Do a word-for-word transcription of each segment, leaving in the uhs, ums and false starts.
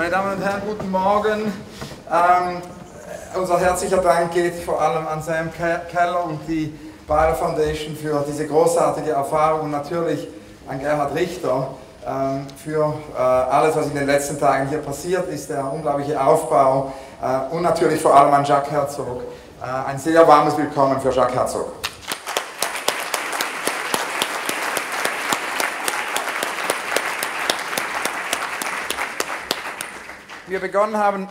Meine Damen und Herren, guten Morgen. Ähm, unser herzlicher Dank geht vor allem an Sam Keller und die Beyeler Foundation für diese großartige Erfahrung und natürlich an Gerhard Richter ähm, für äh, alles, was in den letzten Tagen hier passiert ist, der unglaubliche Aufbau äh, und natürlich vor allem an Jacques Herzog. Äh, ein sehr warmes Willkommen für Jacques Herzog. Wir begonnen haben,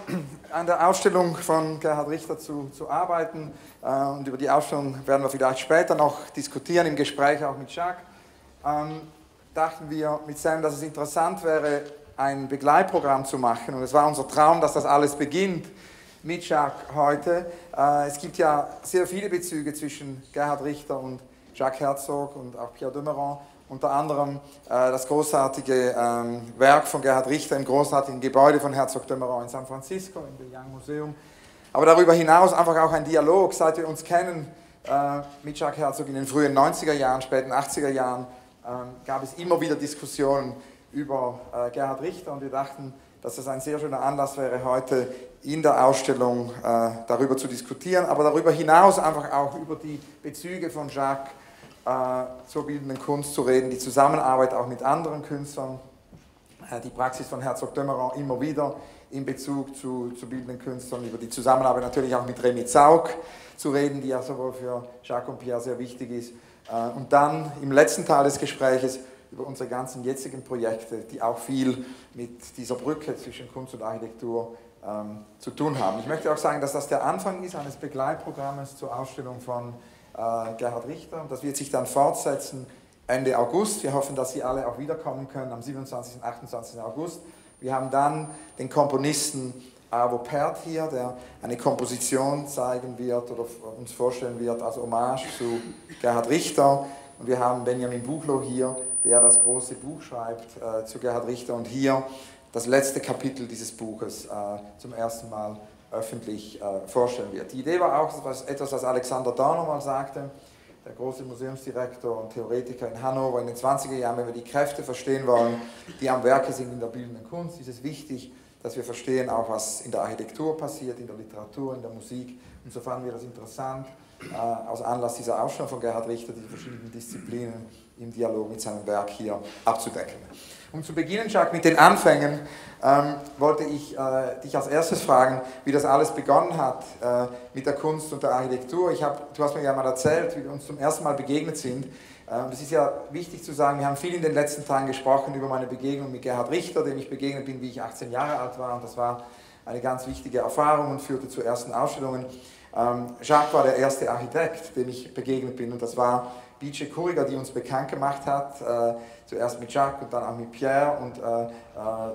an der Ausstellung von Gerhard Richter zu, zu arbeiten äh, und über die Ausstellung werden wir vielleicht später noch diskutieren, im Gespräch auch mit Jacques. Ähm, dachten wir mit Sam, dass es interessant wäre, ein Begleitprogramm zu machen und es war unser Traum, dass das alles beginnt mit Jacques heute. Äh, es gibt ja sehr viele Bezüge zwischen Gerhard Richter und Jacques Herzog und auch Pierre de Meuron. Unter anderem äh, das großartige ähm, Werk von Gerhard Richter im großartigen Gebäude von Herzog de Meuron in San Francisco, im Young Museum. Aber darüber hinaus einfach auch ein Dialog, seit wir uns kennen äh, mit Jacques Herzog in den frühen neunziger Jahren, späten achtziger Jahren, äh, gab es immer wieder Diskussionen über äh, Gerhard Richter und wir dachten, dass es ein sehr schöner Anlass wäre, heute in der Ausstellung äh, darüber zu diskutieren, aber darüber hinaus einfach auch über die Bezüge von Jacques zur bildenden Kunst zu reden, die Zusammenarbeit auch mit anderen Künstlern, die Praxis von Herzog de Meuron immer wieder in Bezug zu, zu bildenden Künstlern, über die Zusammenarbeit natürlich auch mit Rémy Zaugg zu reden, die ja sowohl für Jacques und Pierre sehr wichtig ist. Und dann im letzten Teil des Gespräches über unsere ganzen jetzigen Projekte, die auch viel mit dieser Brücke zwischen Kunst und Architektur ähm, zu tun haben. Ich möchte auch sagen, dass das der Anfang ist eines Begleitprogrammes zur Ausstellung von Gerhard Richter. Das wird sich dann fortsetzen Ende August. Wir hoffen, dass Sie alle auch wiederkommen können am siebenundzwanzigsten und achtundzwanzigsten August. Wir haben dann den Komponisten Arvo Pärt hier, der eine Komposition zeigen wird oder uns vorstellen wird als Hommage zu Gerhard Richter. Und wir haben Benjamin Buchloh hier, der das große Buch schreibt äh, zu Gerhard Richter und hier das letzte Kapitel dieses Buches äh, zum ersten Mal öffentlich äh, vorstellen wird. Die Idee war auch was, etwas, was Alexander Dorner mal sagte, der große Museumsdirektor und Theoretiker in Hannover in den zwanziger Jahren, wenn wir die Kräfte verstehen wollen, die am Werke sind in der bildenden Kunst, ist es wichtig, dass wir verstehen auch, was in der Architektur passiert, in der Literatur, in der Musik. Und so fanden wir das interessant, äh, aus Anlass dieser Ausstellung von Gerhard Richter, die verschiedenen Disziplinen im Dialog mit seinem Werk hier abzudecken. Um zu beginnen, Jacques, mit den Anfängen, ähm, wollte ich äh, dich als erstes fragen, wie das alles begonnen hat äh, mit der Kunst und der Architektur. Ich hab, du hast mir ja mal erzählt, wie wir uns zum ersten Mal begegnet sind. Ähm, es ist ja wichtig zu sagen, wir haben viel in den letzten Tagen gesprochen über meine Begegnung mit Gerhard Richter, dem ich begegnet bin, wie ich achtzehn Jahre alt war. Und das war eine ganz wichtige Erfahrung und führte zu ersten Ausstellungen. Ähm, Jacques war der erste Architekt, dem ich begegnet bin und das war Bice Kuriger, die uns bekannt gemacht hat, äh, zuerst mit Jacques und dann auch mit Pierre und äh, äh,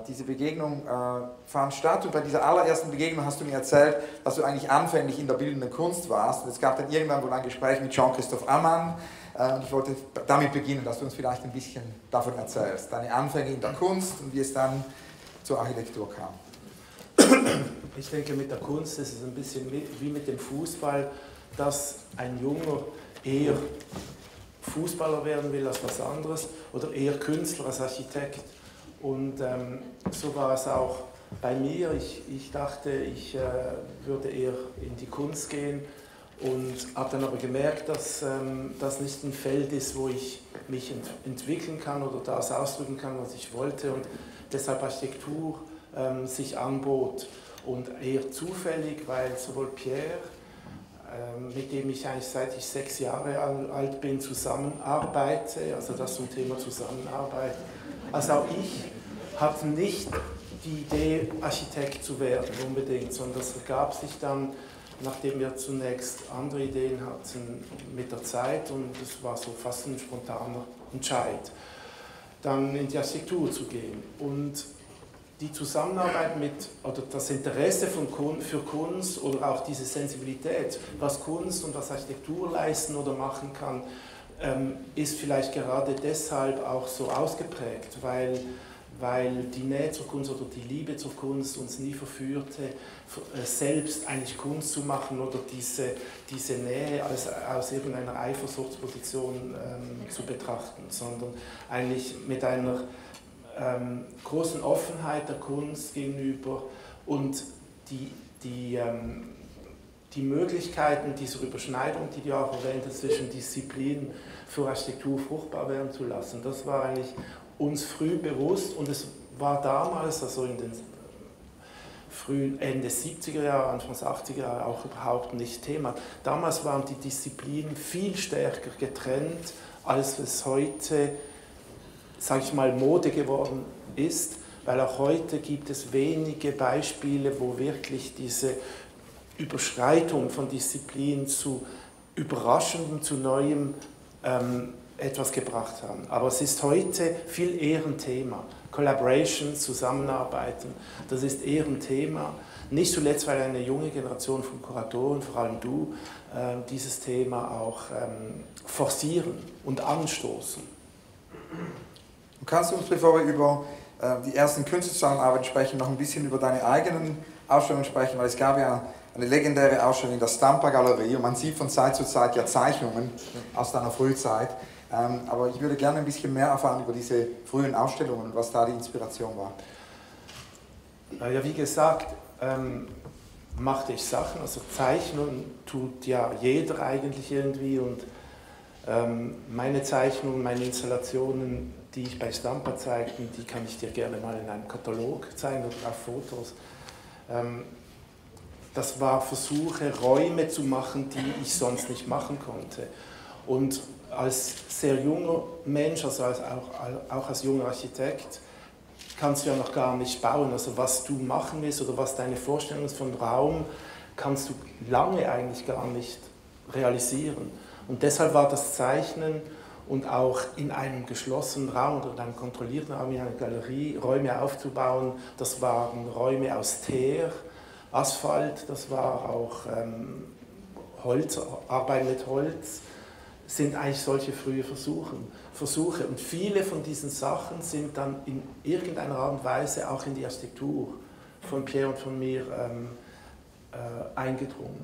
diese Begegnung äh, fand statt und bei dieser allerersten Begegnung hast du mir erzählt, dass du eigentlich anfänglich in der bildenden Kunst warst und es gab dann irgendwann wohl ein Gespräch mit Jean-Christophe Ammann äh, und ich wollte damit beginnen, dass du uns vielleicht ein bisschen davon erzählst, deine Anfänge in der Kunst und wie es dann zur Architektur kam. Ich denke, mit der Kunst ist es ein bisschen wie mit dem Fußball, dass ein Junger eher Fußballer werden will als was anderes oder eher Künstler als Architekt. Und ähm, so war es auch bei mir. Ich, ich dachte, ich äh, würde eher in die Kunst gehen und habe dann aber gemerkt, dass ähm, das nicht ein Feld ist, wo ich mich ent entwickeln kann oder das ausdrücken kann, was ich wollte. Und deshalb Architektur ähm, sich anbot. Und eher zufällig, weil sowohl Pierre, mit dem ich eigentlich seit ich sechs Jahre alt bin, zusammenarbeite, also das zum Thema Zusammenarbeit. Also auch ich hatte nicht die Idee, Architekt zu werden unbedingt, sondern das ergab sich dann, nachdem wir zunächst andere Ideen hatten mit der Zeit und es war so fast ein spontaner Entscheid, dann in die Architektur zu gehen. Und die Zusammenarbeit mit, oder das Interesse von Kun, für Kunst oder auch diese Sensibilität, was Kunst und was Architektur leisten oder machen kann, ähm, ist vielleicht gerade deshalb auch so ausgeprägt, weil, weil die Nähe zur Kunst oder die Liebe zur Kunst uns nie verführte, selbst eigentlich Kunst zu machen oder diese, diese Nähe als, aus irgendeiner Eifersuchtsposition ähm, zu betrachten, sondern eigentlich mit einer ähm, großen Offenheit der Kunst gegenüber und die, die, ähm, die Möglichkeiten dieser Überschneidung, die du auch erwähnte, zwischen Disziplinen für Architektur fruchtbar werden zu lassen. Das war eigentlich uns früh bewusst und es war damals, also in den frühen Ende siebziger Jahre, Anfang achtziger Jahre auch überhaupt nicht Thema. Damals waren die Disziplinen viel stärker getrennt, als es heute, sage ich mal, Mode geworden ist, weil auch heute gibt es wenige Beispiele, wo wirklich diese Überschreitung von Disziplinen zu Überraschendem, zu Neuem ähm, etwas gebracht haben. Aber es ist heute viel eher ein Thema. Collaboration, Zusammenarbeiten, das ist eher ein Thema. Nicht zuletzt, weil eine junge Generation von Kuratoren, vor allem du, äh, dieses Thema auch ähm, forcieren und anstoßen. Du kannst uns, bevor wir über äh, die ersten Künstlerzusammenarbeiten sprechen, noch ein bisschen über deine eigenen Ausstellungen sprechen, weil es gab ja eine legendäre Ausstellung in der Stampa-Galerie und man sieht von Zeit zu Zeit ja Zeichnungen aus deiner Frühzeit. Ähm, aber ich würde gerne ein bisschen mehr erfahren über diese frühen Ausstellungen und was da die Inspiration war. Ja, wie gesagt, ähm, machte ich Sachen, also Zeichnungen tut ja jeder eigentlich irgendwie und ähm, meine Zeichnungen, meine Installationen, die ich bei Stampa zeigte, die kann ich dir gerne mal in einem Katalog zeigen oder auf Fotos. Ähm, das war Versuche, Räume zu machen, die ich sonst nicht machen konnte. Und als sehr junger Mensch, also als, auch, auch als junger Architekt, kannst du ja noch gar nicht bauen. Also was du machen willst oder was deine Vorstellung ist von Raum, kannst du lange eigentlich gar nicht realisieren. Und deshalb war das Zeichnen und auch in einem geschlossenen Raum oder in einem kontrollierten Raum, in einer Galerie, Räume aufzubauen, das waren Räume aus Teer, Asphalt, das war auch ähm, Holz, Arbeit mit Holz, sind eigentlich solche frühe Versuche. Versuche. Und viele von diesen Sachen sind dann in irgendeiner Art und Weise auch in die Architektur von Pierre und von mir ähm, äh, eingedrungen.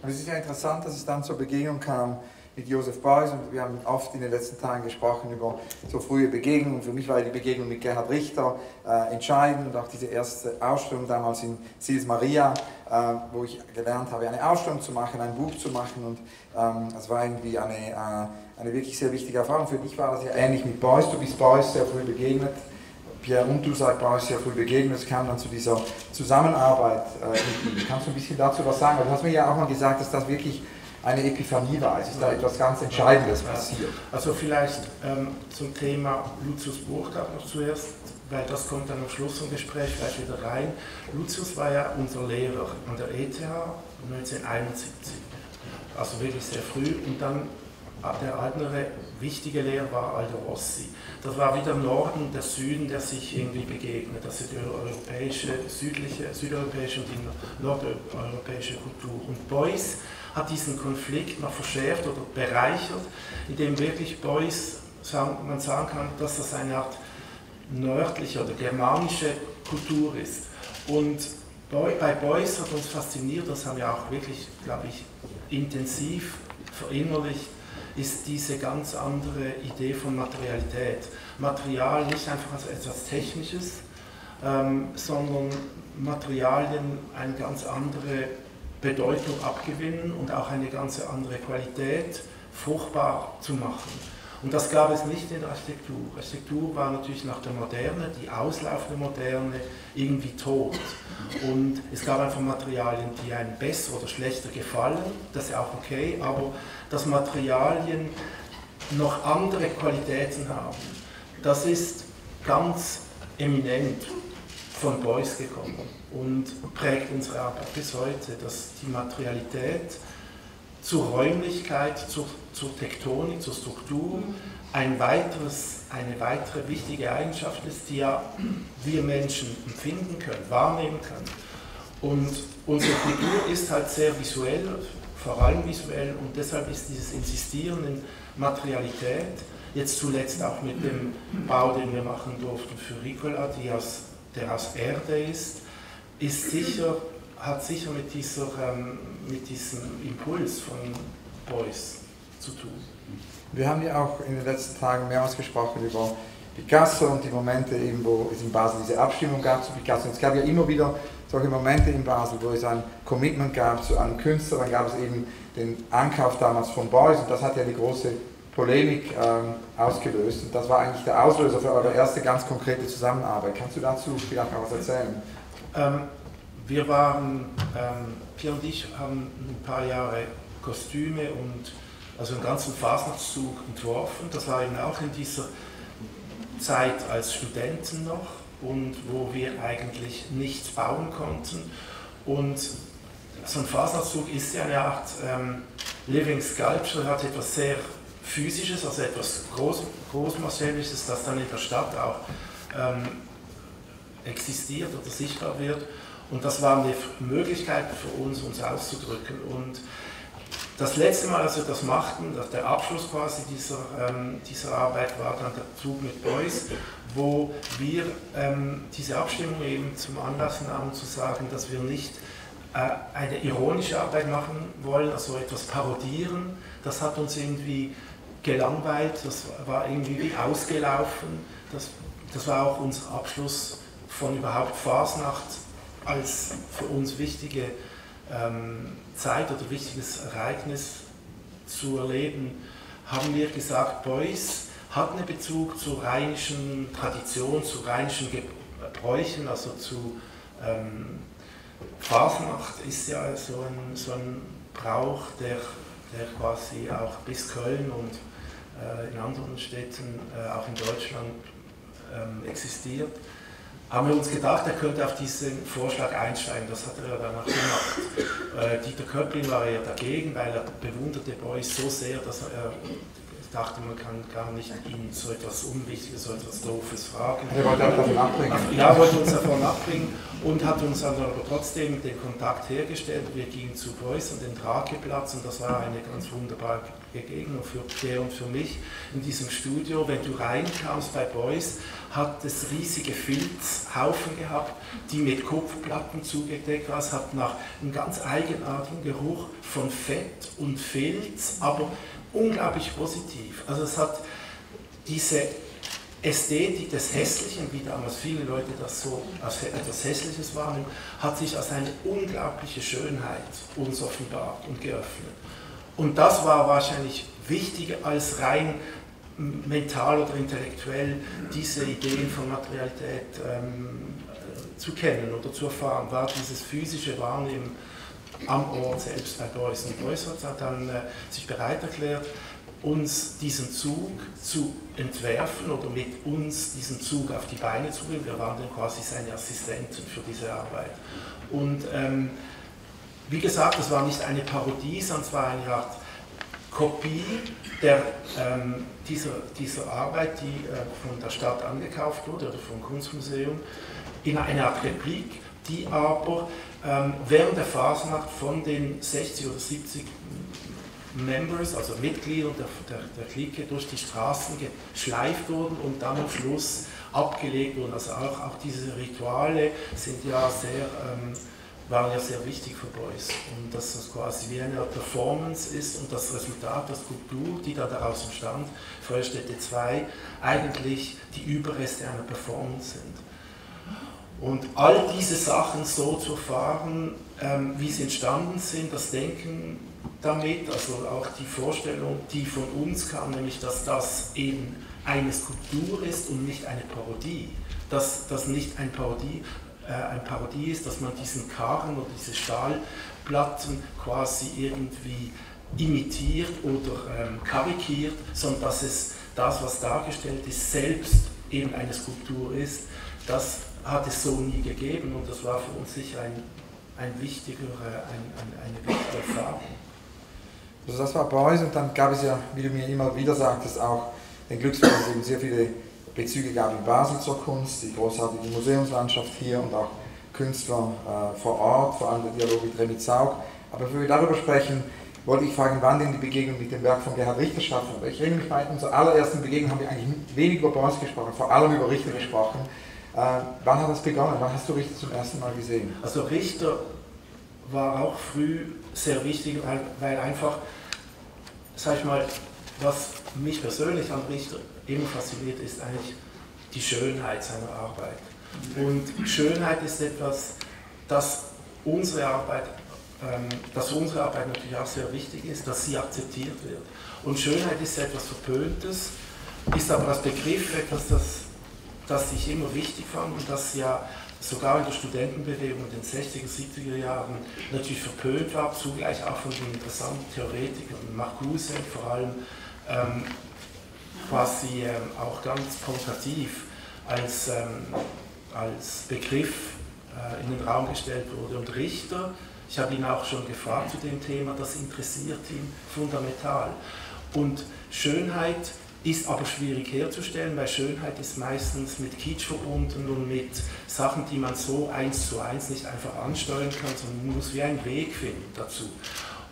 Und es ist ja interessant, dass es dann zur Begegnung kam mit Josef Beuys und wir haben oft in den letzten Tagen gesprochen über so frühe Begegnungen. Für mich war die Begegnung mit Gerhard Richter äh, entscheidend und auch diese erste Ausstellung damals in Sils Maria, äh, wo ich gelernt habe, eine Ausstellung zu machen, ein Buch zu machen und ähm, das war irgendwie eine, äh, eine wirklich sehr wichtige Erfahrung. Für mich war das ja ähnlich mit Beuys, du bist Beuys sehr früh begegnet, Pierre und du sagst Beuys sehr früh begegnet, es kam dann zu dieser Zusammenarbeit. Äh, kannst du ein bisschen dazu was sagen? Du hast mir ja auch mal gesagt, dass das wirklich eine Epiphanie war, es ist da etwas ganz Entscheidendes passiert. Also vielleicht ähm, zum Thema Lucius Burckhardt noch zuerst, weil das kommt dann am Schluss vom Gespräch gleich wieder rein. Lucius war ja unser Lehrer an der E T H neunzehnhunderteinundsiebzig, also wirklich sehr früh. Und dann der andere wichtige Lehrer war Aldo Rossi. Das war wieder Norden, der Süden, der sich irgendwie begegnet. Das sind die europäische, südliche, südeuropäische und die nordeuropäische Kultur. Und Beuys hat diesen Konflikt noch verschärft oder bereichert, indem wirklich Beuys, man sagen kann, dass das eine Art nördliche oder germanische Kultur ist. Und bei Beuys hat uns fasziniert, das haben wir auch wirklich, glaube ich, intensiv verinnerlicht, ist diese ganz andere Idee von Materialität. Material nicht einfach als etwas Technisches, ähm, sondern Materialien eine ganz andere Bedeutung abgewinnen und auch eine ganz andere Qualität fruchtbar zu machen. Und das gab es nicht in der Architektur. Architektur war natürlich nach der Moderne, die auslaufende Moderne, irgendwie tot. Und es gab einfach Materialien, die einem besser oder schlechter gefallen, das ist ja auch okay, aber dass Materialien noch andere Qualitäten haben, das ist ganz eminent von Beuys gekommen und prägt unsere Arbeit bis heute, dass die Materialität zur Räumlichkeit, zur, zur Tektonik, zur Struktur ein weiteres, eine weitere wichtige Eigenschaft ist, die ja wir Menschen empfinden können, wahrnehmen können. Und unsere Kultur ist halt sehr visuell, vor allem visuell, und deshalb ist dieses Insistieren in Materialität, jetzt zuletzt auch mit dem Bau, den wir machen durften für Ricola, die aus, der aus Erde ist, ist sicher, hat sicher mit, dieser, ähm, mit diesem Impuls von Beuys zu tun. Wir haben ja auch in den letzten Tagen mehrmals gesprochen über Picasso und die Momente, eben, wo es in Basel diese Abstimmung gab zu Picasso. Und es gab ja immer wieder solche Momente in Basel, wo es ein Commitment gab zu einem Künstler. Dann gab es eben den Ankauf damals von Beuys und das hat ja die große Polemik ähm, ausgelöst. Und das war eigentlich der Auslöser für eure erste ganz konkrete Zusammenarbeit. Kannst du dazu vielleicht noch was erzählen? Ähm, wir waren, ähm, Pierre und ich haben ein paar Jahre Kostüme und also einen ganzen Fasnachtszug entworfen. Das war eben auch in dieser Zeit als Studenten noch und wo wir eigentlich nichts bauen konnten. Und so ein Fasnachtszug ist ja eine Art ähm, Living Sculpture, hat etwas sehr Physisches, also etwas Groß, Großmaßstäbliches, das dann in der Stadt auch ähm, existiert oder sichtbar wird. Und das waren die Möglichkeiten für uns, uns auszudrücken. Und das letzte Mal, als wir das machten, der Abschluss quasi dieser, ähm, dieser Arbeit war dann der Zug mit Beuys, wo wir ähm, diese Abstimmung eben zum Anlass nahmen, zu sagen, dass wir nicht äh, eine ironische Arbeit machen wollen, also etwas parodieren. Das hat uns irgendwie gelangweilt, das war irgendwie ausgelaufen. Das, das war auch unser Abschluss von überhaupt Fasnacht als für uns wichtige Zeit oder wichtiges Ereignis zu erleben, haben wir gesagt, Beuys hat einen Bezug zur rheinischen Tradition, zu rheinischen Gebräuchen, also zu ähm, Fasnacht ist ja so ein, so ein Brauch, der, der quasi auch bis Köln und äh, in anderen Städten, äh, auch in Deutschland ähm, existiert. Haben wir uns gedacht, er könnte auf diesen Vorschlag einsteigen, das hat er danach gemacht. Äh, Dieter Köpplin war ja dagegen, weil er bewunderte Beuys so sehr, dass er dachte, man kann gar nicht ihm so etwas Unwichtiges, so etwas Doofes fragen. Er wollte uns davon abbringen. Ja, wollte uns davon abbringen und hat uns dann aber trotzdem den Kontakt hergestellt. Wir gingen zu Beuys an den Drakeplatz und das war eine ganz wunderbare Begegnung für Pierre und für mich in diesem Studio. Wenn du reinkamst bei Beuys, hat es riesige Filzhaufen gehabt, die mit Kupferplatten zugedeckt war. Es hat nach einem ganz eigenartigen Geruch von Fett und Filz, aber unglaublich positiv. Also es hat diese Ästhetik des Hässlichen, wie damals viele Leute das so als etwas Hässliches wahrnehmen, hat sich als eine unglaubliche Schönheit uns offenbart und geöffnet. Und das war wahrscheinlich wichtiger als rein mental oder intellektuell diese Ideen von Materialität ähm, zu kennen oder zu erfahren, war dieses physische Wahrnehmen am Ort selbst bei Beuys. Und Beuys hat dann äh, sich bereit erklärt, uns diesen Zug zu entwerfen oder mit uns diesen Zug auf die Beine zu bringen. Wir waren dann quasi seine Assistenten für diese Arbeit. Und ähm, wie gesagt, das war nicht eine Parodie, sondern es war eine Art Kopie der, ähm, dieser, dieser Arbeit, die äh, von der Stadt angekauft wurde oder vom Kunstmuseum, in einer Art Replik, die aber ähm, während der Fasnacht von den sechzig oder siebzig Members, also Mitgliedern der, der, der Clique, durch die Straßen geschleift wurden und dann am Schluss abgelegt wurden. Also auch, auch diese Rituale sind ja sehr... Ähm, waren ja sehr wichtig für Beuys und dass das quasi wie eine Performance ist und das Resultat, das Skulptur, die da daraus entstand, Feuerstätte zwei, eigentlich die Überreste einer Performance sind. Und all diese Sachen so zu erfahren, ähm, wie sie entstanden sind, das Denken damit, also auch die Vorstellung, die von uns kam, nämlich dass das eben eine Skulptur ist und nicht eine Parodie, dass das nicht ein Parodie ein Parodie ist, dass man diesen Karren oder diese Stahlplatten quasi irgendwie imitiert oder ähm, karikiert, sondern dass es das, was dargestellt ist, selbst eben eine Skulptur ist, das hat es so nie gegeben und das war für uns sicher ein, ein wichtiger, ein, ein, eine wichtige Erfahrung. Also das war Beuys und dann gab es ja, wie du mir immer wieder sagtest, auch den Glücksfall, dass eben sehr viele Bezüge gab in Basel zur Kunst, die großartige Museumslandschaft hier und auch Künstler äh, vor Ort, vor allem der Dialog mit Rémy Zaugg. Aber bevor wir darüber sprechen, wollte ich fragen, wann denn die Begegnung mit dem Werk von Gerhard Richter stattfand. Ich erinnere mich, bei unserer allerersten Begegnung haben wir eigentlich wenig über Beuys gesprochen, vor allem über Richter gesprochen. Äh, wann hat das begonnen? Wann hast du Richter zum ersten Mal gesehen? Also Richter war auch früh sehr wichtig, weil, weil einfach, sag ich mal, was mich persönlich an Richter immer fasziniert, ist eigentlich die Schönheit seiner Arbeit. Und Schönheit ist etwas, das unsere Arbeit, ähm, dass unsere Arbeit natürlich auch sehr wichtig ist, dass sie akzeptiert wird. Und Schönheit ist etwas Verpöntes, ist aber als Begriff etwas, das, das ich immer wichtig fand und das ja sogar in der Studentenbewegung in den sechziger, siebziger Jahren natürlich verpönt war, zugleich auch von den interessanten Theoretikern, Marcuse vor allem, ähm, quasi ähm, auch ganz provokativ als, ähm, als Begriff äh, in den Raum gestellt wurde. Und Richter, ich habe ihn auch schon gefragt zu dem Thema, das interessiert ihn fundamental. Und Schönheit ist aber schwierig herzustellen, weil Schönheit ist meistens mit Kitsch verbunden und mit Sachen, die man so eins zu eins nicht einfach ansteuern kann, sondern man muss wie einen Weg finden dazu.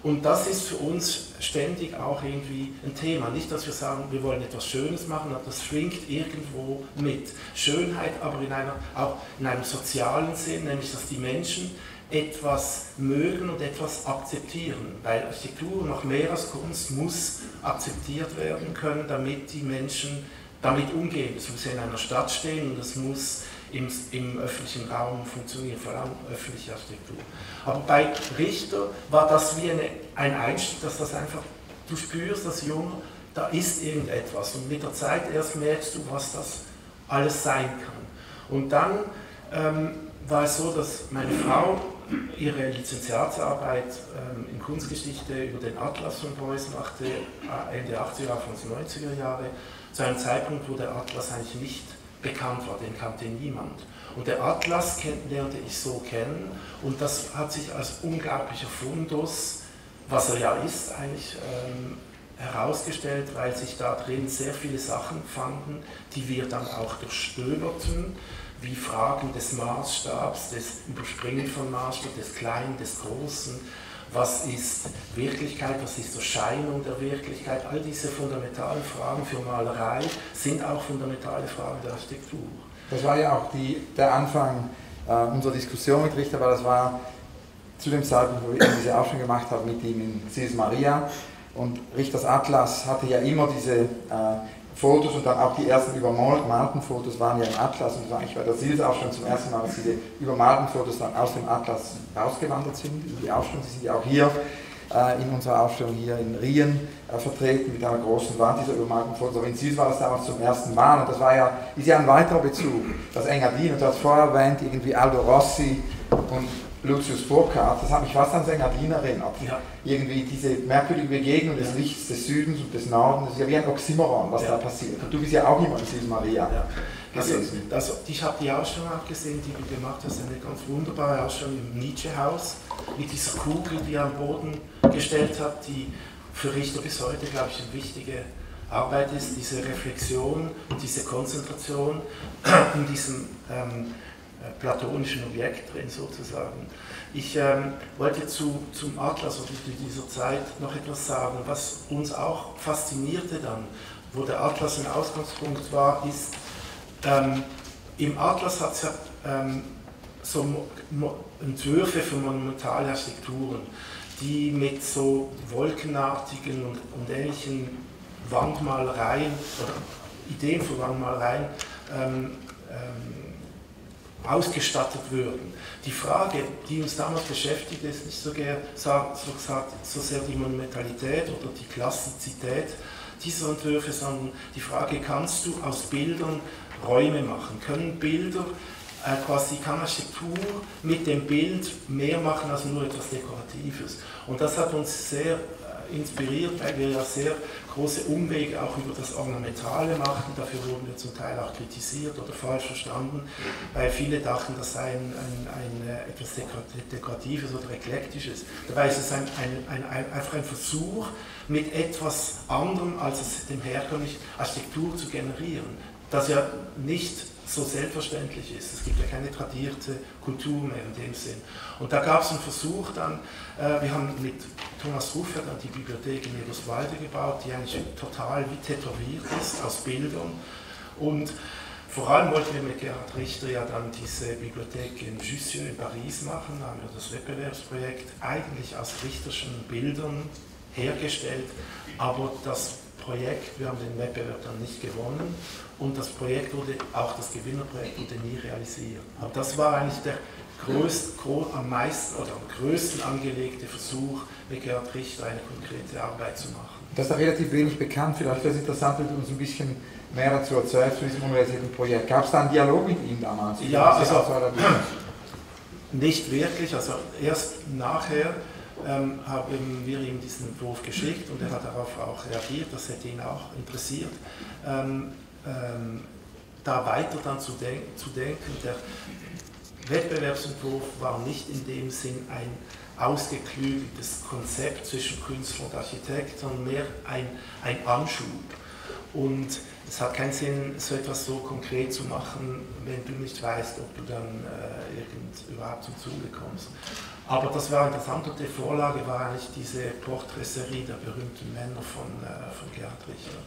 Und das ist für uns ständig auch irgendwie ein Thema. Nicht, dass wir sagen, wir wollen etwas Schönes machen, aber das schwingt irgendwo mit. Schönheit aber in einer, auch in einem sozialen Sinn, nämlich dass die Menschen etwas mögen und etwas akzeptieren. Weil Architektur, noch mehr als Kunst, muss akzeptiert werden können, damit die Menschen damit umgehen. Es muss ja in einer Stadt stehen und es muss Im, im öffentlichen Raum funktioniert, vor allem öffentliche Architektur. Aber bei Richter war das wie eine, ein Einstieg, dass das einfach, du spürst als Junger, da ist irgendetwas und mit der Zeit erst merkst du, was das alles sein kann. Und dann ähm, war es so, dass meine Frau ihre Lizenziatsarbeit ähm, in Kunstgeschichte über den Atlas von Beuys machte, Ende achtziger, Anfang neunziger Jahre, zu einem Zeitpunkt, wo der Atlas eigentlich nicht bekannt war, den kannte niemand. Und der Atlas lernte ich so kennen und das hat sich als unglaublicher Fundus, was er ja ist, eigentlich ähm, herausgestellt, weil sich da drin sehr viele Sachen fanden, die wir dann auch durchstöberten, wie Fragen des Maßstabs, des Überspringen von Maßstab, des Kleinen, des Großen, was ist Wirklichkeit, was ist Erscheinung der Wirklichkeit, all diese fundamentalen Fragen für Malerei sind auch fundamentale Fragen der Architektur. Das war ja auch die, der Anfang äh, unserer Diskussion mit Richter, weil das war zu dem Zeitpunkt, wo wir diese Aufstellung gemacht haben mit ihm in Sils Maria, und Richters Atlas hatte ja immer diese äh, Fotos und dann auch die ersten übermalten Fotos waren ja im Atlas, und eigentlich war das Sils Aufstellung zum ersten Mal, dass diese übermalten Fotos dann aus dem Atlas rausgewandert sind in die Aufstellung. Sie sind ja auch hier äh, in unserer Aufstellung hier in Rien äh, vertreten mit einer großen Wand dieser übermalten Fotos. Aber in Sils war das damals zum ersten Mal, und das war ja, ist ja ein weiterer Bezug, das Engadin, und du hast vorher erwähnt, irgendwie Aldo Rossi und Lucius Burckhardt, das hat mich fast an Engadin erinnert. Ja. Irgendwie diese merkwürdige Begegnung des Lichts des Südens und des Nordens, das ist ja wie ein Oxymoron, was ja da passiert. Und du bist ja auch jemand in Sils Maria. Ja. Das das, das, ich habe die Ausstellung auch gesehen, die du gemacht hast, eine ganz wunderbare Ausstellung im Nietzsche-Haus, mit dieser Kugel, die er am Boden gestellt hat, die für Richter bis heute, glaube ich, eine wichtige Arbeit ist, diese Reflexion und diese Konzentration in diesem ähm, platonischen Objekt drin sozusagen. Ich ähm, wollte zu, zum Atlas und zu dieser Zeit noch etwas sagen, was uns auch faszinierte dann, wo der Atlas ein Ausgangspunkt war, ist, ähm, im Atlas hat es ja ähm, so Mo Mo Entwürfe für monumentale Architekturen, die mit so wolkenartigen und, und ähnlichen Wandmalereien oder Ideen für Wandmalereien ähm, ähm, ausgestattet würden. Die Frage, die uns damals beschäftigt, ist nicht so, so sehr die Monumentalität oder die Klassizität dieser Entwürfe, sondern die Frage, kannst du aus Bildern Räume machen? Können Bilder, äh, quasi kann Architektur mit dem Bild mehr machen als nur etwas Dekoratives? Und das hat uns sehr äh, inspiriert, weil wir ja sehr große Umwege auch über das Ornamentale machten, dafür wurden wir zum Teil auch kritisiert oder falsch verstanden, weil viele dachten, das sei ein, ein, ein, etwas Dekoratives oder Eklektisches. Dabei ist es ein, ein, ein, einfach ein Versuch, mit etwas anderem als es dem herkömmlichen Architektur zu generieren, das ja nicht so selbstverständlich ist. Es gibt ja keine tradierte Kultur mehr in dem Sinn. Und da gab es einen Versuch dann, äh, wir haben mit Thomas Ruffer dann die Bibliothek in Eberswalde gebaut, die eigentlich total wie tätowiert ist aus Bildern. Und vor allem wollten wir mit Gerhard Richter ja dann diese Bibliothek in Jussieu in Paris machen, da haben wir das Wettbewerbsprojekt eigentlich aus richterschen Bildern hergestellt, aber das Projekt, wir haben den Wettbewerb dann nicht gewonnen und das Projekt wurde, auch das Gewinnerprojekt wurde nie realisiert. Aber das war eigentlich der größt, gro, am meisten oder am größten angelegte Versuch, mit Gerhard Richter eine konkrete Arbeit zu machen. Das ist da relativ wenig bekannt, vielleicht wäre es interessant, wenn du uns ein bisschen mehr dazu erzählst zu diesem Universitätenprojekt. Gab es da einen Dialog mit ihm damals? Ja, also nicht wirklich, also erst nachher ähm, haben wir ihm diesen Entwurf geschickt und er hat darauf auch reagiert, das hätte ihn auch interessiert. Ähm, ähm, da weiter dann zu, denk zu denken, der Wettbewerbsentwurf war nicht in dem Sinn ein ausgeklügeltes Konzept zwischen Künstlern und Architekten, mehr ein, ein Anschub. Und es hat keinen Sinn, so etwas so konkret zu machen, wenn du nicht weißt, ob du dann äh, irgend, überhaupt zum Zuge kommst. Aber das war interessant und die Vorlage war eigentlich diese Porträtserie der berühmten Männer von, äh, von Gerhard Richter.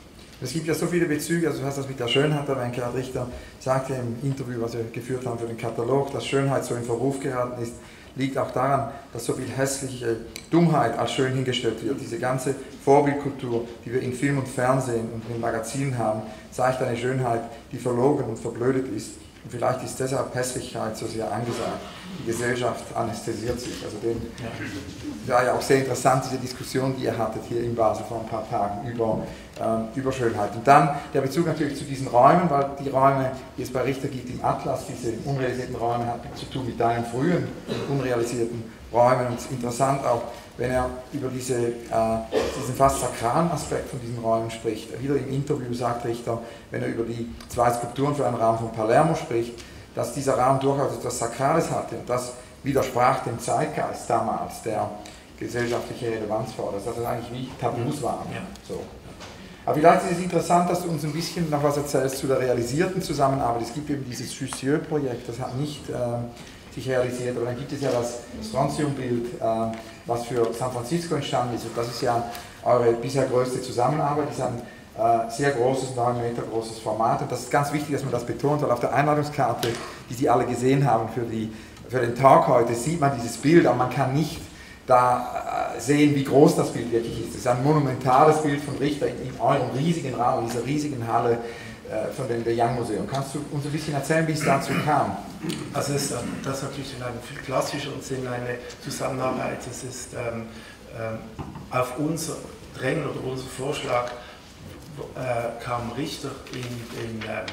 Es gibt ja so viele Bezüge, also du hast das mit der Schönheit, aber Gerhard Richter sagte im Interview, was wir geführt haben für den Katalog, dass Schönheit so in Verruf geraten ist, liegt auch daran, dass so viel hässliche Dummheit als schön hingestellt wird. Diese ganze Vorbildkultur, die wir in Film und Fernsehen und in Magazinen haben, zeigt eine Schönheit, die verlogen und verblödet ist. Und vielleicht ist deshalb Hässlichkeit so sehr angesagt. Die Gesellschaft anästhesiert sich. Also dem war ja auch sehr interessant, diese Diskussion, die ihr hattet hier in Basel vor ein paar Tagen über, äh, über Schönheit. Und dann der Bezug natürlich zu diesen Räumen, weil die Räume, die es bei Richter gibt im Atlas, diese unrealisierten Räume, hat zu tun mit deinen frühen unrealisierten Räumen. Und es ist interessant auch, wenn er über diese, äh, diesen fast sakralen Aspekt von diesen Räumen spricht. Wieder im Interview sagt Richter, wenn er über die zwei Skulpturen für einen Raum von Palermo spricht, dass dieser Raum durchaus etwas Sakrales hatte und das widersprach dem Zeitgeist damals, der gesellschaftliche Relevanz fordert, dass das eigentlich wie Tabus war. Ja. So. Aber vielleicht ist es interessant, dass du uns ein bisschen noch was erzählst zu der realisierten Zusammenarbeit. Es gibt eben dieses Jussieu-Projekt, das hat nicht äh, sich realisiert, aber dann gibt es ja das Strontium-Bild, äh, was für San Francisco entstanden ist, und das ist ja eure bisher größte Zusammenarbeit, ist ein sehr großes, neun Meter großes Format, und das ist ganz wichtig, dass man das betont, weil auf der Einladungskarte, die Sie alle gesehen haben für, die, für den Talk heute, sieht man dieses Bild, aber man kann nicht da sehen, wie groß das Bild wirklich ist. Es ist ein monumentales Bild von Richter in eurem riesigen Raum, in dieser riesigen Halle von dem Young Museum. Kannst du uns ein bisschen erzählen, wie es dazu kam? Also es ist, das ist natürlich in einem viel klassischeren Sinn eine Zusammenarbeit. Es ist ähm, auf unser Drängen oder unser Vorschlag Äh, kam Richter in, in, ähm,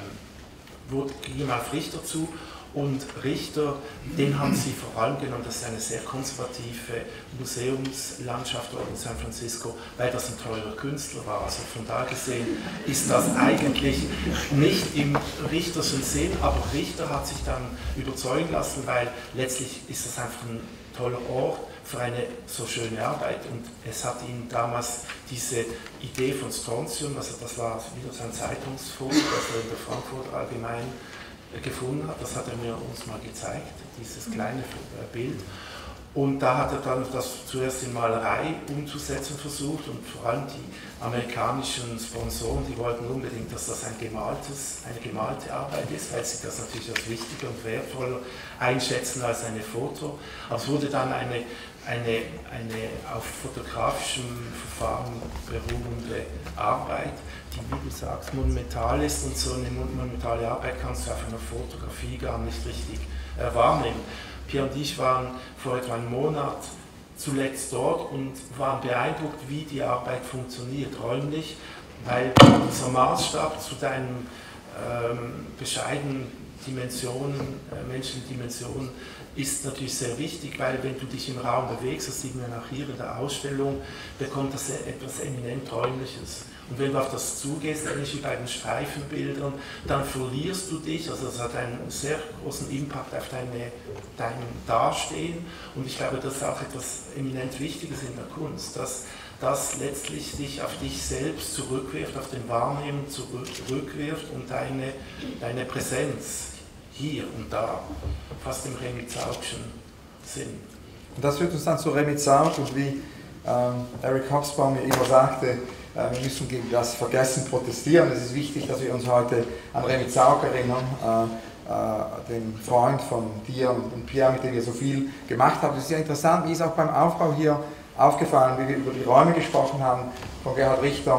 wurde, ging auf Richter zu, und Richter, den haben sie vor allem genommen, das ist eine sehr konservative Museumslandschaft in San Francisco, weil das ein teurer Künstler war. Also von da gesehen ist das eigentlich nicht im richterschen Sinn, aber Richter hat sich dann überzeugen lassen, weil letztlich ist das einfach ein toller Ort für eine so schöne Arbeit, und es hat ihm damals diese Idee von Strontium, also das war wieder sein Zeitungsfoto, das er in der Frankfurter Allgemeinen gefunden hat, das hat er mir uns mal gezeigt, dieses kleine Bild, und da hat er dann das zuerst in Malerei umzusetzen versucht, und vor allem die amerikanischen Sponsoren, die wollten unbedingt, dass das ein gemaltes, eine gemalte Arbeit ist, weil sie das natürlich als wichtiger und wertvoller einschätzen als eine Foto, aber es wurde dann eine Eine, eine auf fotografischem Verfahren beruhende Arbeit, die, wie du sagst, monumental ist, und so eine monumentale Arbeit kannst du auf einer Fotografie gar nicht richtig äh, wahrnehmen. Pierre und ich waren vor etwa einem Monat zuletzt dort und waren beeindruckt, wie die Arbeit funktioniert, räumlich, weil unser Maßstab zu deinen ähm, bescheidenen Dimensionen, äh, menschlichen Dimensionen, ist natürlich sehr wichtig, weil wenn du dich im Raum bewegst, das sieht man auch hier in der Ausstellung, bekommt das etwas eminent Räumliches. Und wenn du auf das zugehst, ähnlich wie bei den Streifenbildern, dann verlierst du dich, also das hat einen sehr großen Impact auf deine, dein Dastehen, und ich glaube, das ist auch etwas eminent Wichtiges in der Kunst, dass das letztlich dich auf dich selbst zurückwirft, auf den Wahrnehmen zurückwirft und deine, deine Präsenz hier und da, fast im Rémy Zaugschen Sinn. Und das führt uns dann zu Rémy Zaugg, und wie ähm, Eric Hobsbawm mir immer sagte, äh, wir müssen gegen das Vergessen protestieren. Es ist wichtig, dass wir uns heute an Rémy Zaugg erinnern, äh, äh, den Freund von dir und, und Pierre, mit dem ihr so viel gemacht habt. Es ist ja interessant, wie es auch beim Aufbau hier aufgefallen, wie wir über die Räume gesprochen haben von Gerhard Richter,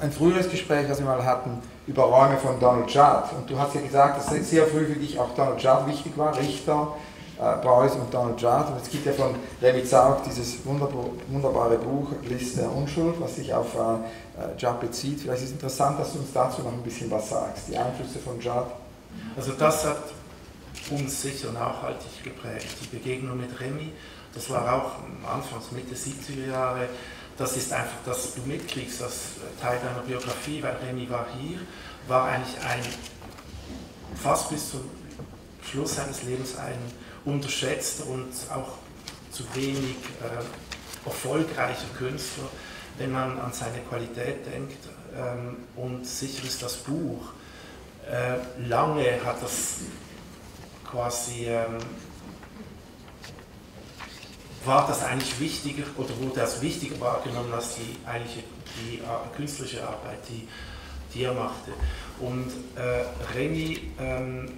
ein früheres Gespräch, das wir mal hatten, über Räume von Donald Judd. Und du hast ja gesagt, dass sehr früh für dich auch Donald Judd wichtig war, Richter, äh, Beuys und Donald Judd. Und es gibt ja von Rémy Zaugg dieses wunderbar, wunderbare Buch, List der Unschuld, was sich auf äh, Judd bezieht. Vielleicht ist es interessant, dass du uns dazu noch ein bisschen was sagst, die Einflüsse von Judd. Also das hat uns sicher nachhaltig geprägt, die Begegnung mit Rémy. Das war auch anfangs Mitte siebziger Jahre. Das ist einfach, dass du mitkriegst, das Teil deiner Biografie, weil Rémy war hier, war eigentlich ein, fast bis zum Schluss seines Lebens ein unterschätzter und auch zu wenig äh, erfolgreicher Künstler, wenn man an seine Qualität denkt. Ähm, und sicher ist das Buch, äh, lange hat das quasi... Ähm, war das eigentlich wichtiger oder wurde das wichtiger wahrgenommen als die eigentliche die künstlerische Arbeit, die, die er machte. Und äh, Rémy, ähm,